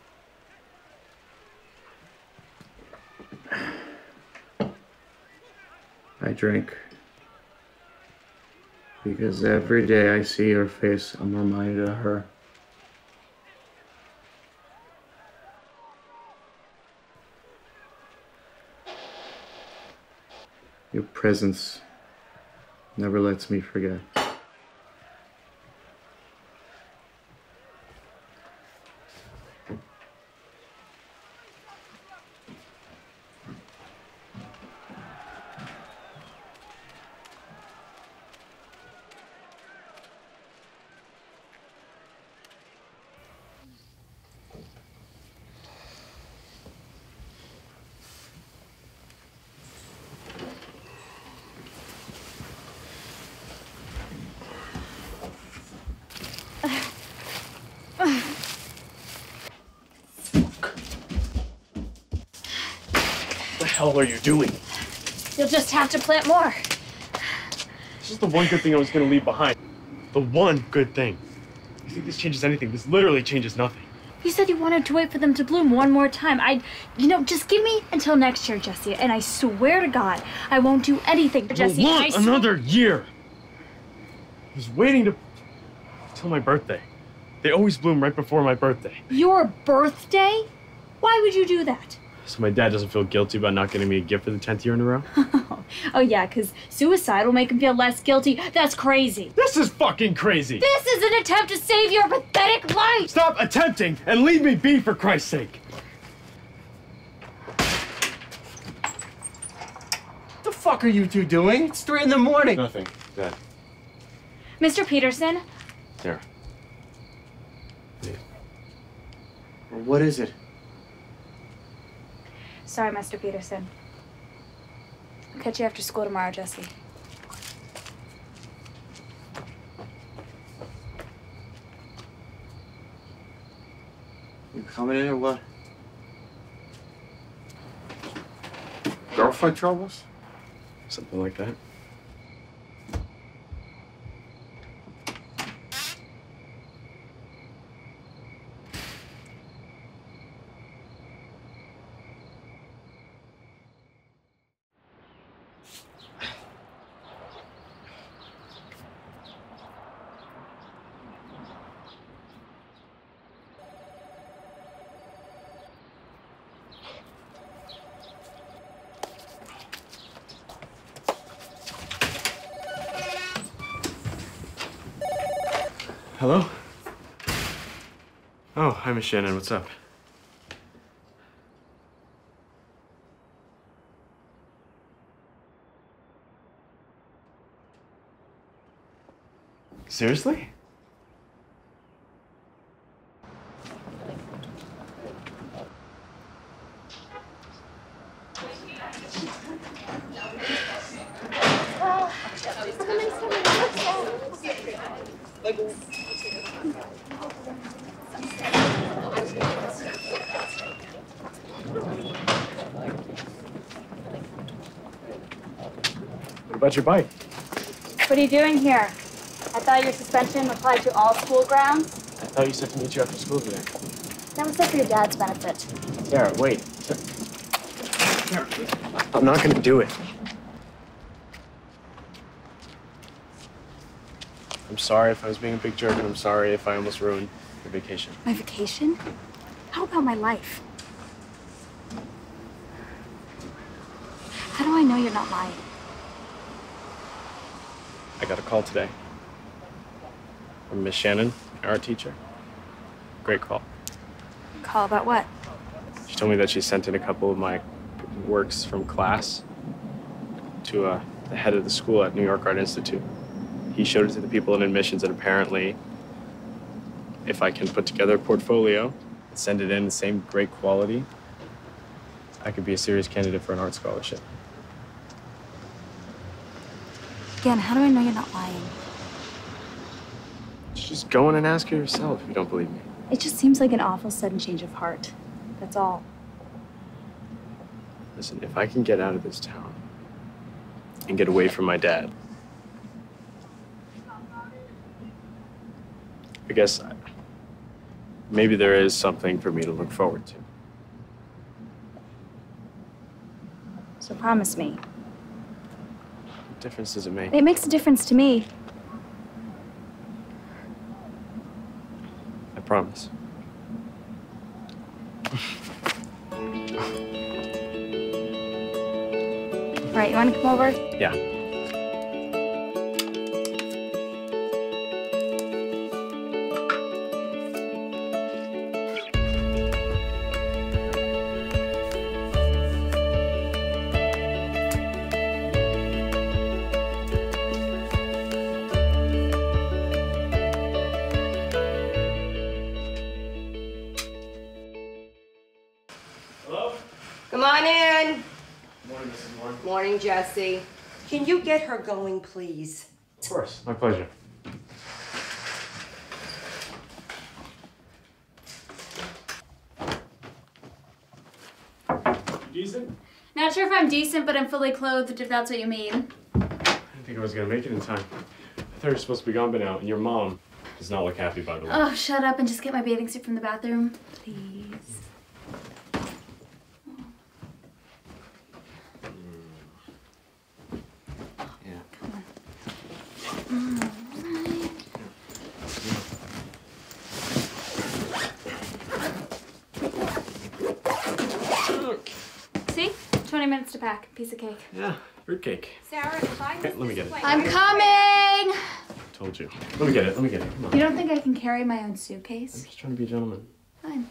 I drink because every day I see her face, I'm reminded of her. Your presence never lets me forget. What the hell are you doing? You'll just have to plant more. This is the one good thing I was going to leave behind. The one good thing. You think this changes anything? This literally changes nothing. You said you wanted to wait for them to bloom one more time. I, you know, just give me until next year, Jesse, and I swear to God, I won't do anything for Jesse. We'll want another year. I was waiting to till my birthday. They always bloom right before my birthday. Your birthday? Why would you do that? So my dad doesn't feel guilty about not getting me a gift for the tenth year in a row? Oh yeah, because suicide will make him feel less guilty. That's crazy. This is fucking crazy. This is an attempt to save your pathetic life. Stop attempting and leave me be, for Christ's sake. What the fuck are you two doing? It's three in the morning. Nothing, Dad. Mister Peterson? Sarah. Leave. Well, what is it? Sorry, Mister Peterson. I'll catch you after school tomorrow, Jesse. You coming in or what? Girlfriend troubles? Something like that. Hello? Oh, hi, Miss Shannon. What's up? Seriously? Your bike. What are you doing here? I thought your suspension applied to all school grounds. I thought you said to meet you after school today. That was for your dad's benefit. Sarah, wait. Sarah, I'm not going to do it. I'm sorry if I was being a big jerk, and I'm sorry if I almost ruined your vacation. My vacation? How about my life? How do I know you're not lying? I got a call today from Miss Shannon, our teacher. Great call. Call about what? She told me that she sent in a couple of my works from class to uh, the head of the school at New York Art Institute. He showed it to the people in admissions, and apparently, if I can put together a portfolio and send it in the same great quality, I could be a serious candidate for an art scholarship. Again, how do I know you're not lying? Just go in and ask her yourself if you don't believe me. It just seems like an awful sudden change of heart. That's all. Listen, if I can get out of this town and get away from my dad, I guess I, maybe there is something for me to look forward to. So promise me. What difference does it make? It makes a difference to me. I promise. All right, you want to come over? Yeah. Jesse, can you get her going, please? Of course, my pleasure. You decent? Not sure if I'm decent, but I'm fully clothed, if that's what you mean. I didn't think I was gonna make it in time. I thought you were supposed to be gone by now, and your mom does not look happy, by the way. Oh, shut up and just get my bathing suit from the bathroom, please. twenty minutes to pack. Piece of cake. Yeah, fruit cake. Sarah, if I okay, let me get it. I'm coming! Told you. Let me get it, let me get it. Come on. You don't think I can carry my own suitcase? I'm just trying to be a gentleman. Fine.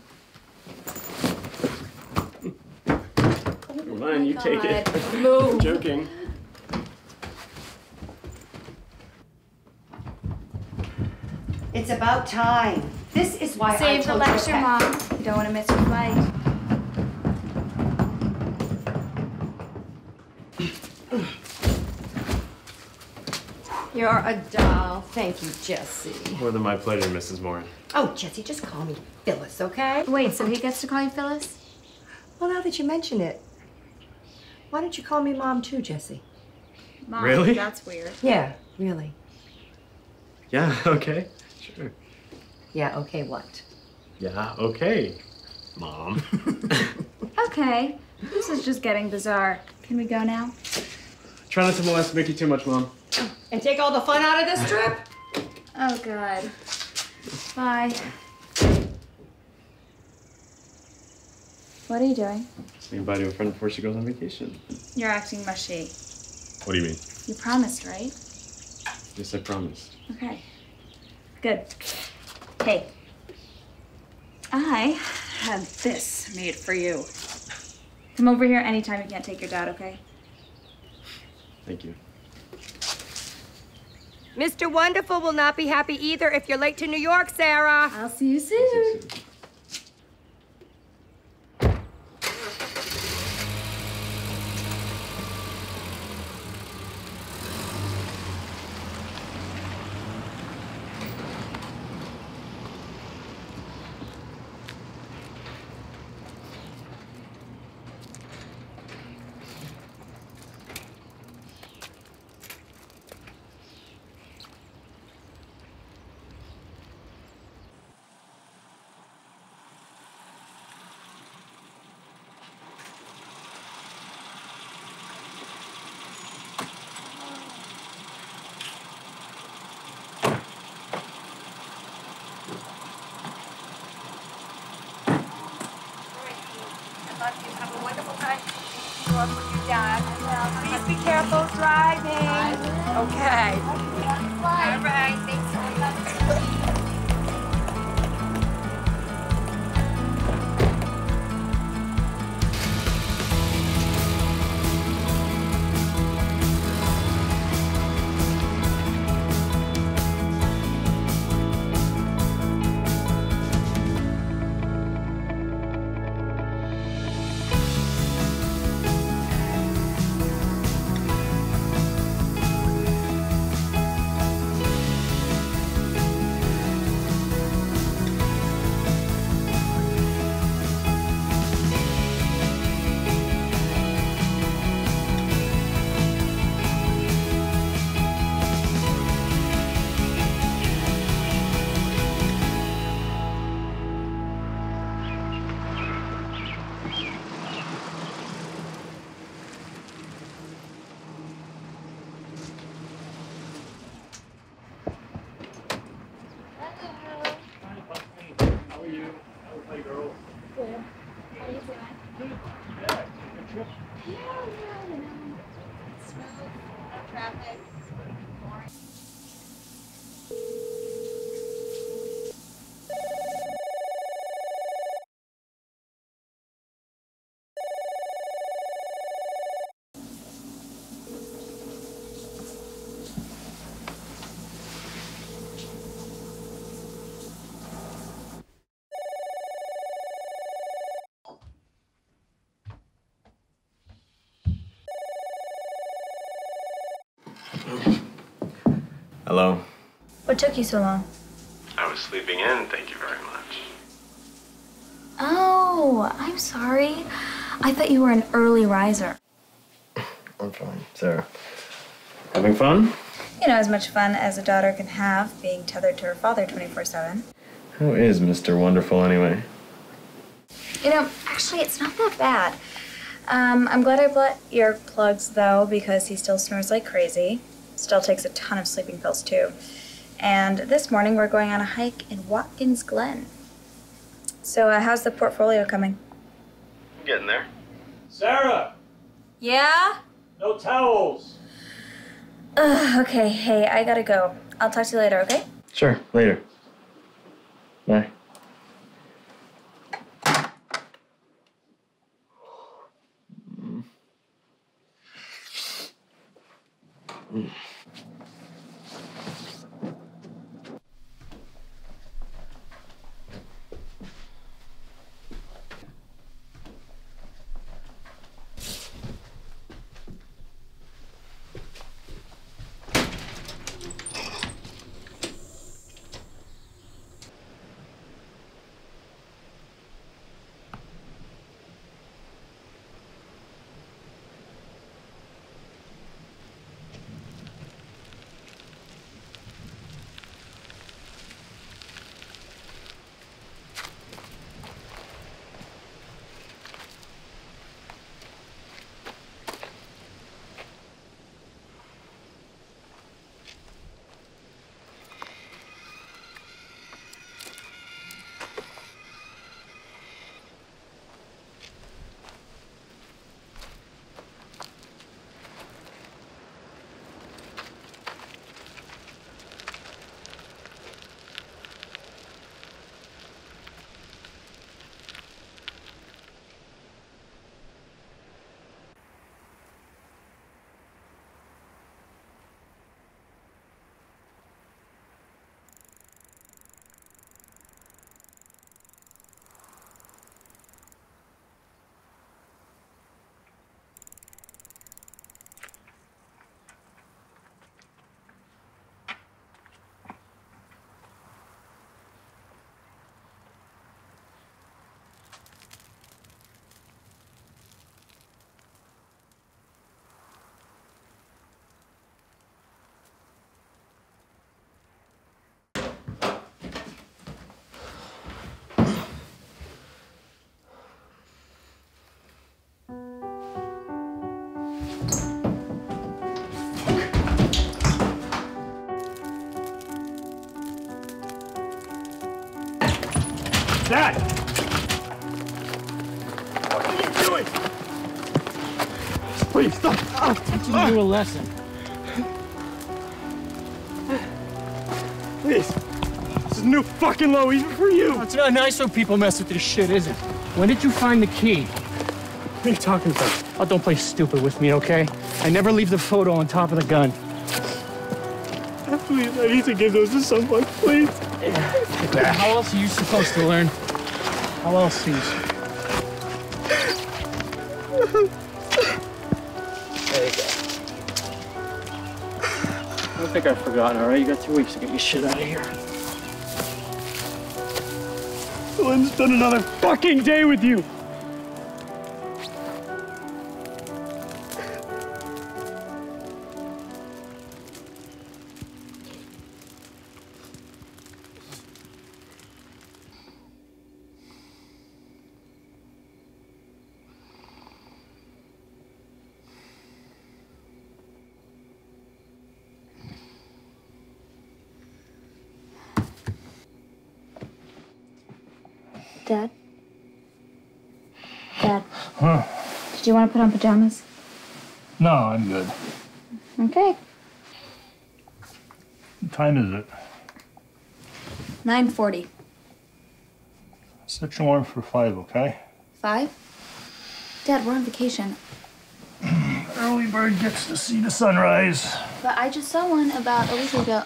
Come on, oh you God. Take it. No. I'm joking. It's about time. This is why Save I Save the lecture, Mom. You don't want to miss your flight. You're a doll. Thank you, Jesse. More than my pleasure, Missus Moran. Oh, Jesse, just call me Phyllis, okay? Wait, so he gets to call you Phyllis? Well, now that you mention it, why don't you call me Mom, too, Jesse? Mom, really? That's weird. Yeah, really. Yeah, okay, sure. Yeah, okay, what? Yeah, okay, Mom. Okay, this is just getting bizarre. Can we go now? Try not to molest Mickey too much, Mom. Oh. And take all the fun out of this trip? Oh, God. Bye. What are you doing? Saying bye to a friend before she goes on vacation. You're acting mushy. What do you mean? You promised, right? Yes, I promised. Okay. Good. Hey. I have this made for you. Come over here anytime you can't take your dad, okay? Thank you. Mister Wonderful will not be happy either if you're late to New York, Sarah. I'll see you soon. I'll see you soon. Please be careful driving. Okay. All right. Thanks so Hello. What took you so long? I was sleeping in, thank you very much. Oh, I'm sorry. I thought you were an early riser. I'm fine, Sarah. Having fun? You know, as much fun as a daughter can have, being tethered to her father twenty-four seven. Who is Mister Wonderful, anyway? You know, actually, it's not that bad. Um, I'm glad I bought earplugs, though, because he still snores like crazy. Still takes a ton of sleeping pills, too. And this morning, we're going on a hike in Watkins Glen. So, uh, how's the portfolio coming? I'm getting there. Sarah! Yeah? No towels! Ugh, okay, hey, I gotta go. I'll talk to you later, okay? Sure, later. Bye. Mm. doing? Please, stop. I'm teaching you a lesson. Please. This is new fucking low, even for you. Oh, it's not nice when people mess with this shit, is it? When did you find the key? What are you talking about? Oh, don't play stupid with me, okay? I never leave the photo on top of the gun. Please, I need to give those to someone, please. Yeah. How else are you supposed to learn? How else are you supposed to learn? There you go. I don't think I've forgotten, all right? You got two weeks to get your shit out of here. Lynn's done another fucking day with you. Dad? Dad? Huh? Did you want to put on pajamas? No, I'm good. Okay. What time is it? nine forty. Set your alarm for five, okay? Five? Dad, we're on vacation. Early bird gets to see the sunrise. But I just saw one about a week ago.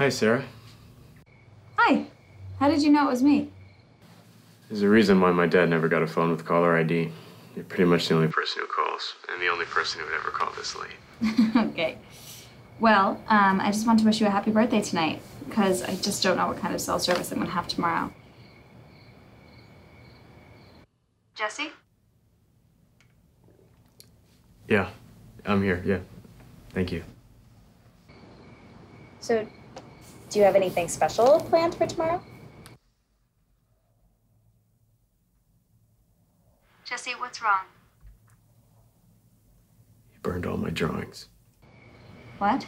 Hi, Sarah. Hi. How did you know it was me? There's a reason why my dad never got a phone with caller I D. You're pretty much the only person who calls, and the only person who would ever call this late. Okay. Well, um, I just want to wish you a happy birthday tonight, because I just don't know what kind of cell service I'm going to have tomorrow. Jesse? Yeah, I'm here, yeah. Thank you. So. Do you have anything special planned for tomorrow? Jesse, what's wrong? You burned all my drawings. What?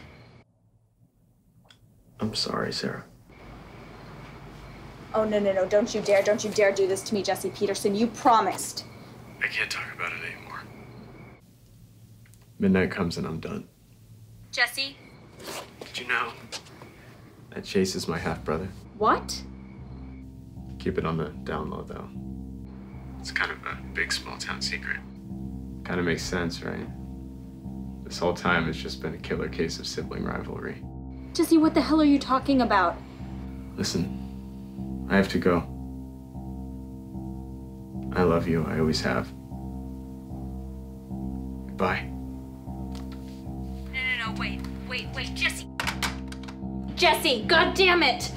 I'm sorry, Sarah. Oh, no, no, no, don't you dare, don't you dare do this to me, Jesse Peterson. You promised. I can't talk about it anymore. Midnight comes and I'm done. Jesse? Did you know? That Chase is my half-brother. What? Keep it on the down low, though. It's kind of a big, small-town secret. Kind of makes sense, right? This whole time, it's just been a killer case of sibling rivalry. Jesse, what the hell are you talking about? Listen, I have to go. I love you. I always have. Goodbye. No, no, no, wait, wait, wait, Jesse. Jesse, God damn it!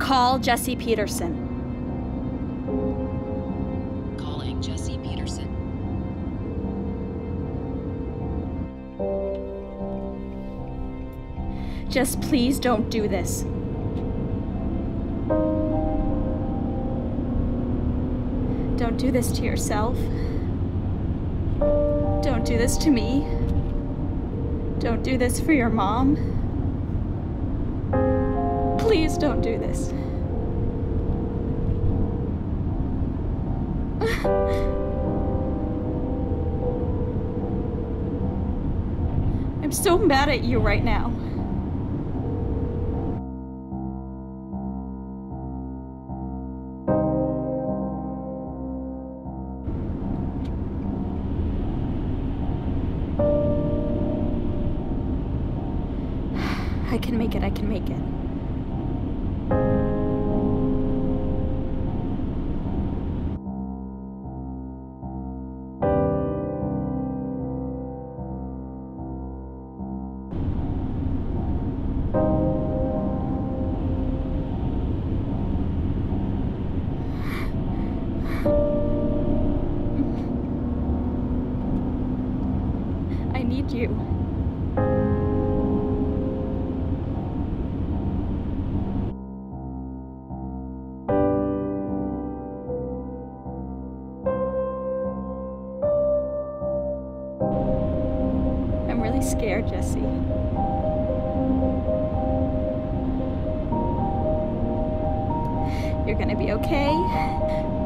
Call Jesse Peterson. Jesse Peterson. Just please don't do this. Don't do this to yourself. Don't do this to me. Don't do this for your mom. Please don't do this. I'm so mad at you right now. I can make it, I can make it. I need you. I'm really scared, Jesse. You're gonna be okay.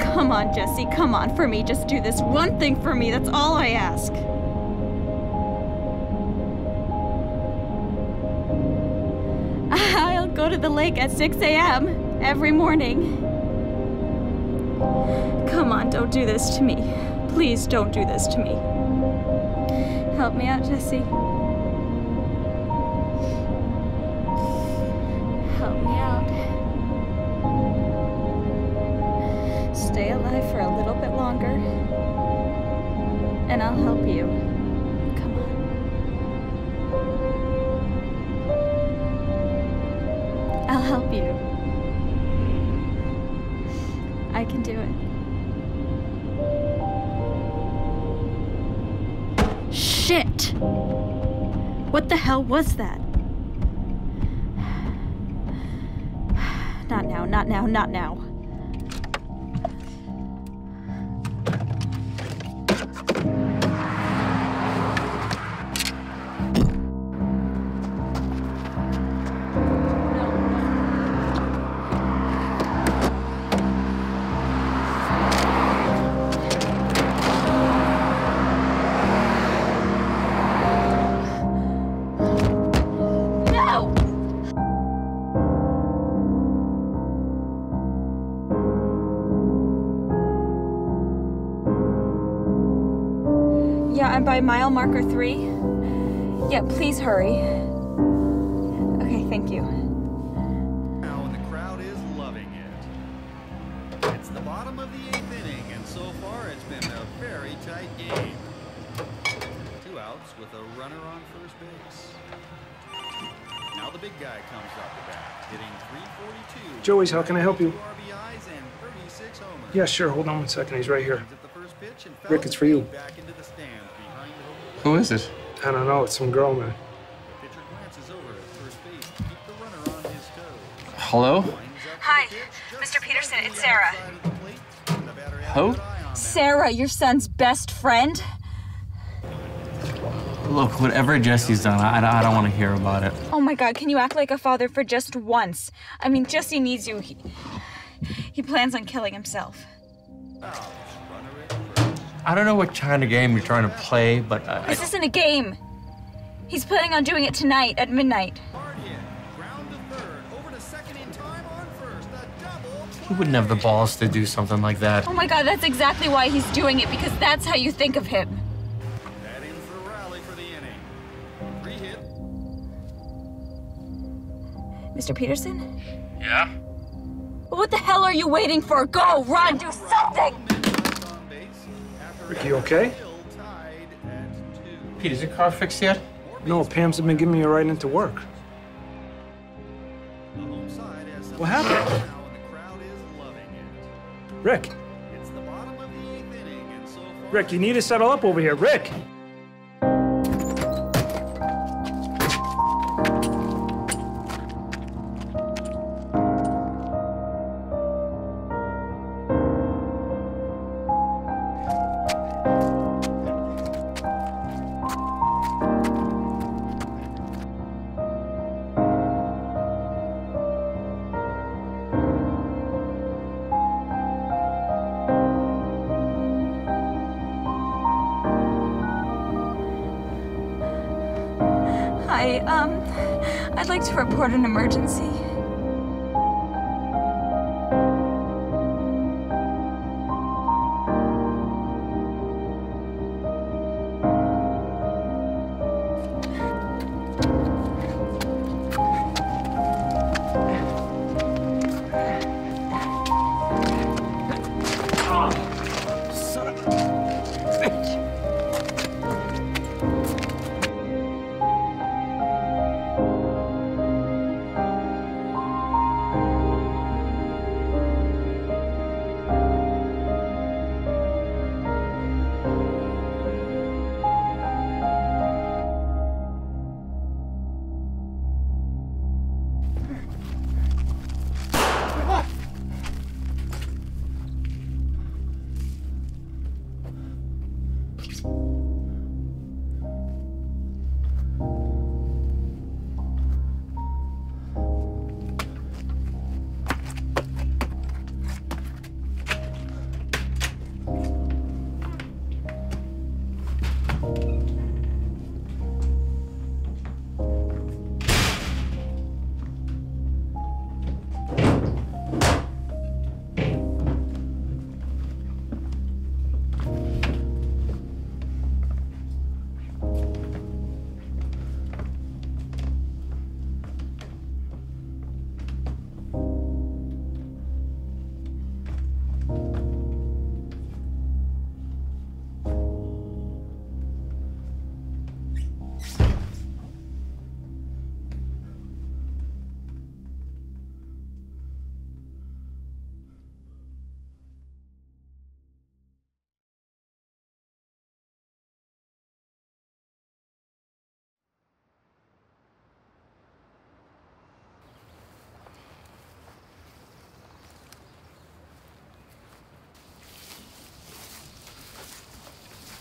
Come on, Jesse, come on for me. Just do this one thing for me. That's all I ask. I'll go to the lake at six A M every morning. Come on, don't do this to me. Please don't do this to me. Help me out, Jesse. Help me out. Stay alive for a little bit longer, and I'll help you. Come on. I'll help you. I can do it. Shit! What the hell was that? Not now, not now, not now. Yeah, I'm by mile marker three. Yeah, please hurry. Okay, thank you. Now, and the crowd is loving it. It's the bottom of the eighth inning, and so far it's been a very tight game. Two outs with a runner on first base. Now the big guy comes up the bat, hitting three forty-two. Joey's, how can I help you? Yeah, sure. Hold on one second. He's right here. Rick, it's for you. Who is it? I don't know. It's some girl, man. Hello? Hi, Mister Peterson. It's Sarah. Who? Sarah, your son's best friend. Look, whatever Jesse's done, I, I don't want to hear about it. Oh, my God. Can you act like a father for just once? I mean, Jesse needs you. He, he plans on killing himself. Oh. I don't know what kind of game you're trying to play, but I... This isn't a game. He's planning on doing it tonight at midnight. He wouldn't have the balls to do something like that. Oh, my God, that's exactly why he's doing it, because that's how you think of him. That ends the rally for the inning. Three hit. Mister Peterson? Yeah? Well, what the hell are you waiting for? Go, run, do something! Rick, you okay? Pete, is your car fixed yet? No, Pam's been giving me a ride into work. What happened? Rick. It's the bottom of the eighth inning. Rick, you need to settle up over here. Rick! Hi, um, I'd like to report an emergency.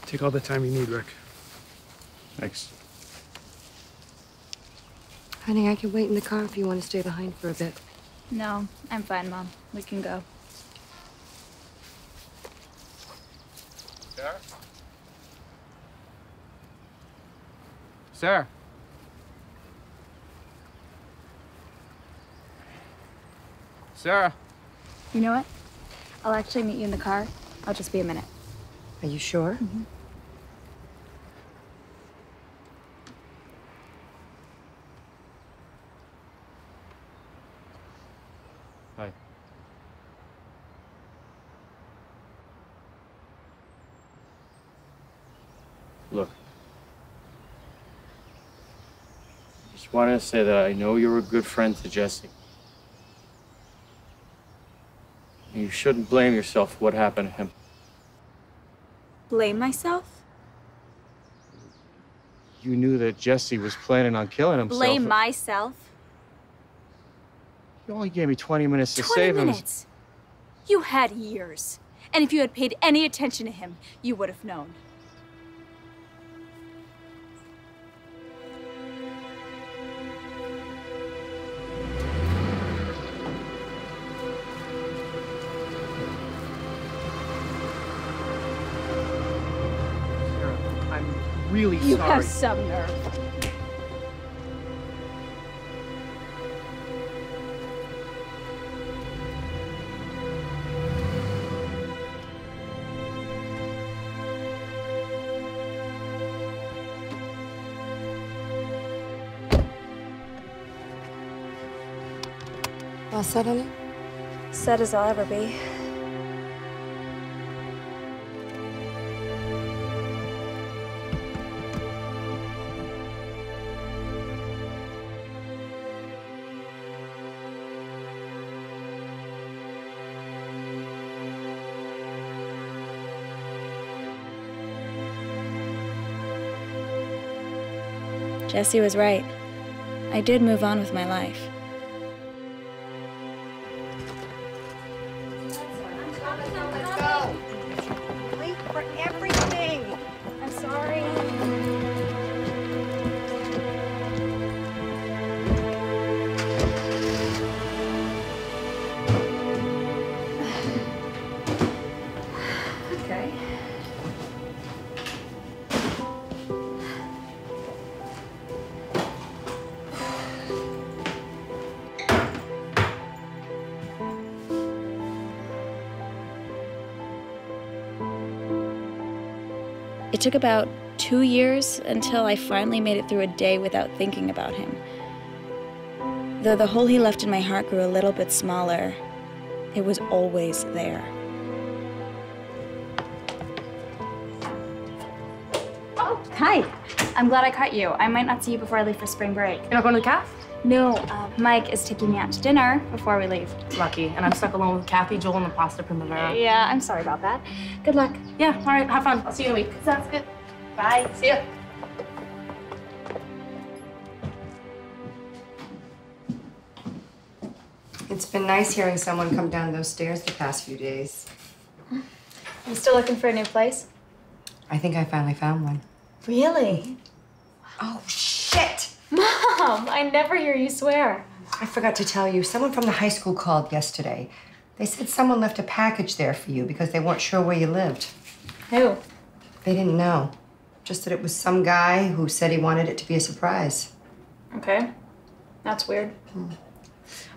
Take all the time you need, Rick. Thanks. Honey, I can wait in the car if you want to stay behind for a bit. No, I'm fine, Mom. We can go. Sarah? Sarah? Sarah? You know what? I'll actually meet you in the car. I'll just be a minute. Are you sure? Mm-hmm. Look, I just wanted to say that I know you're a good friend to Jesse. And you shouldn't blame yourself for what happened to him. Blame myself? You knew that Jesse was planning on killing himself. Blame myself? You only gave me twenty minutes to save him. twenty minutes? You had years. And if you had paid any attention to him, you would have known. Really sorry. You have some nerve. All set, honey? Set as I'll ever be. Jesse was right. I did move on with my life. Let's go. Late for everything. I'm sorry. Okay. It took about two years until I finally made it through a day without thinking about him. Though the hole he left in my heart grew a little bit smaller, it was always there. Oh, hi. I'm glad I caught you. I might not see you before I leave for spring break. You're not going to the caf? No, uh, Mike is taking me out to dinner before we leave. Lucky, and I'm stuck alone with Kathy, Joel, and the pasta primavera. Yeah, I'm sorry about that. Good luck. Yeah, all right, have fun. I'll see you in a week. Sounds good. Bye. See ya. It's been nice hearing someone come down those stairs the past few days. I'm still looking for a new place. I think I finally found one. Really? Oh, shit! Mom, I never hear you swear. I forgot to tell you, someone from the high school called yesterday. They said someone left a package there for you because they weren't sure where you lived. Who? They didn't know. Just that it was some guy who said he wanted it to be a surprise. Okay. That's weird. Hmm.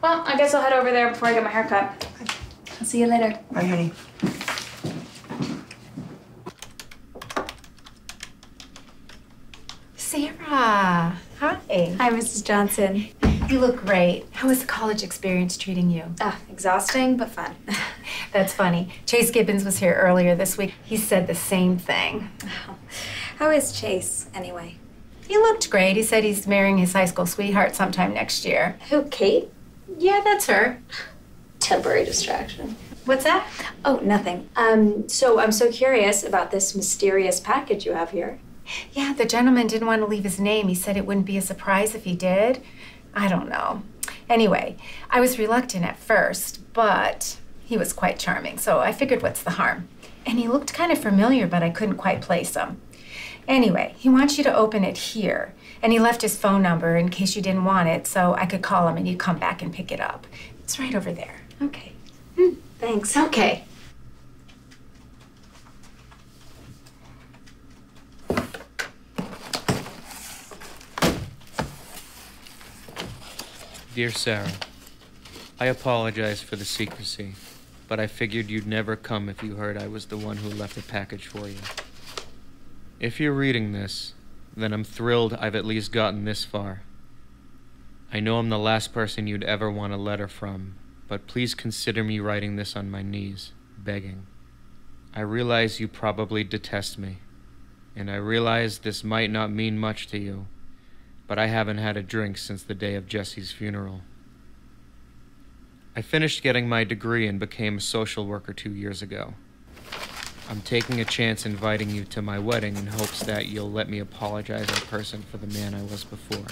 Well, I guess I'll head over there before I get my hair cut. Okay. I'll see you later. Bye, honey. Sarah. Hi. Hi, Missus Johnson. You look great. How was the college experience treating you? Ah, exhausting, but fun. That's funny. Chase Gibbons was here earlier this week. He said the same thing. Oh. How is Chase, anyway? He looked great. He said he's marrying his high school sweetheart sometime next year. Who, Kate? Yeah, that's her. Temporary distraction. What's that? Oh, nothing. Um, so I'm so curious about this mysterious package you have here. Yeah, the gentleman didn't want to leave his name. He said it wouldn't be a surprise if he did. I don't know. Anyway, I was reluctant at first, but he was quite charming, so I figured what's the harm? And he looked kind of familiar, but I couldn't quite place him. Anyway, he wants you to open it here, and he left his phone number in case you didn't want it, so I could call him and he'd come back and pick it up. It's right over there. Okay. Mm, thanks. Okay. Dear Sarah, I apologize for the secrecy, but I figured you'd never come if you heard I was the one who left a package for you. If you're reading this, then I'm thrilled I've at least gotten this far. I know I'm the last person you'd ever want a letter from, but please consider me writing this on my knees, begging. I realize you probably detest me, and I realize this might not mean much to you, but I haven't had a drink since the day of Jesse's funeral. I finished getting my degree and became a social worker two years ago. I'm taking a chance inviting you to my wedding in hopes that you'll let me apologize in person for the man I was before.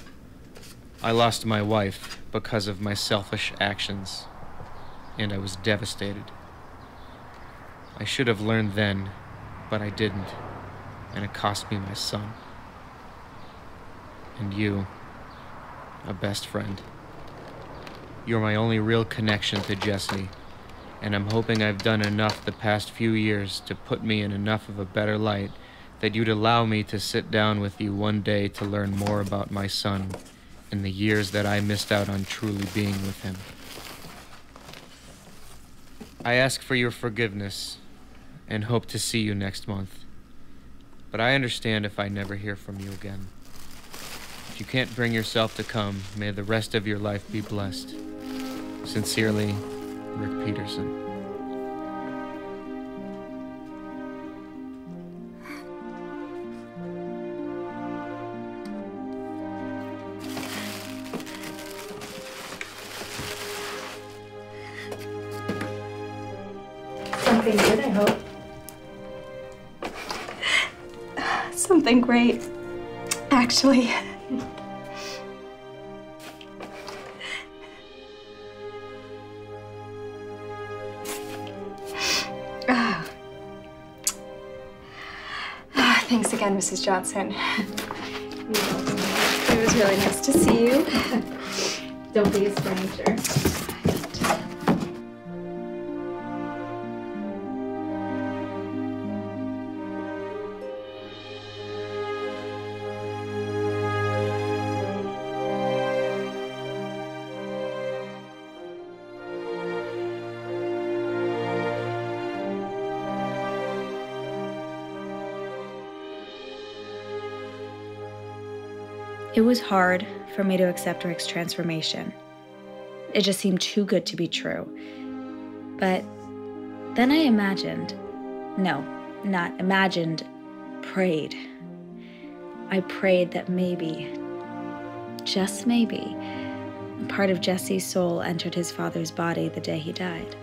I lost my wife because of my selfish actions, and I was devastated. I should have learned then, but I didn't, and it cost me my son. And you, a best friend. You're my only real connection to Jesse, and I'm hoping I've done enough the past few years to put me in enough of a better light that you'd allow me to sit down with you one day to learn more about my son and the years that I missed out on truly being with him. I ask for your forgiveness and hope to see you next month, but I understand if I never hear from you again. If you can't bring yourself to come, may the rest of your life be blessed. Sincerely, Rick Peterson. Something good, I hope. Something great, actually. oh. Oh, thanks again, Missus Johnson. It was really nice to see you. Don't be a stranger. It was hard for me to accept Rick's transformation. It just seemed too good to be true. But then I imagined, no, not imagined, prayed. I prayed that maybe, just maybe, a part of Jesse's soul entered his father's body the day he died.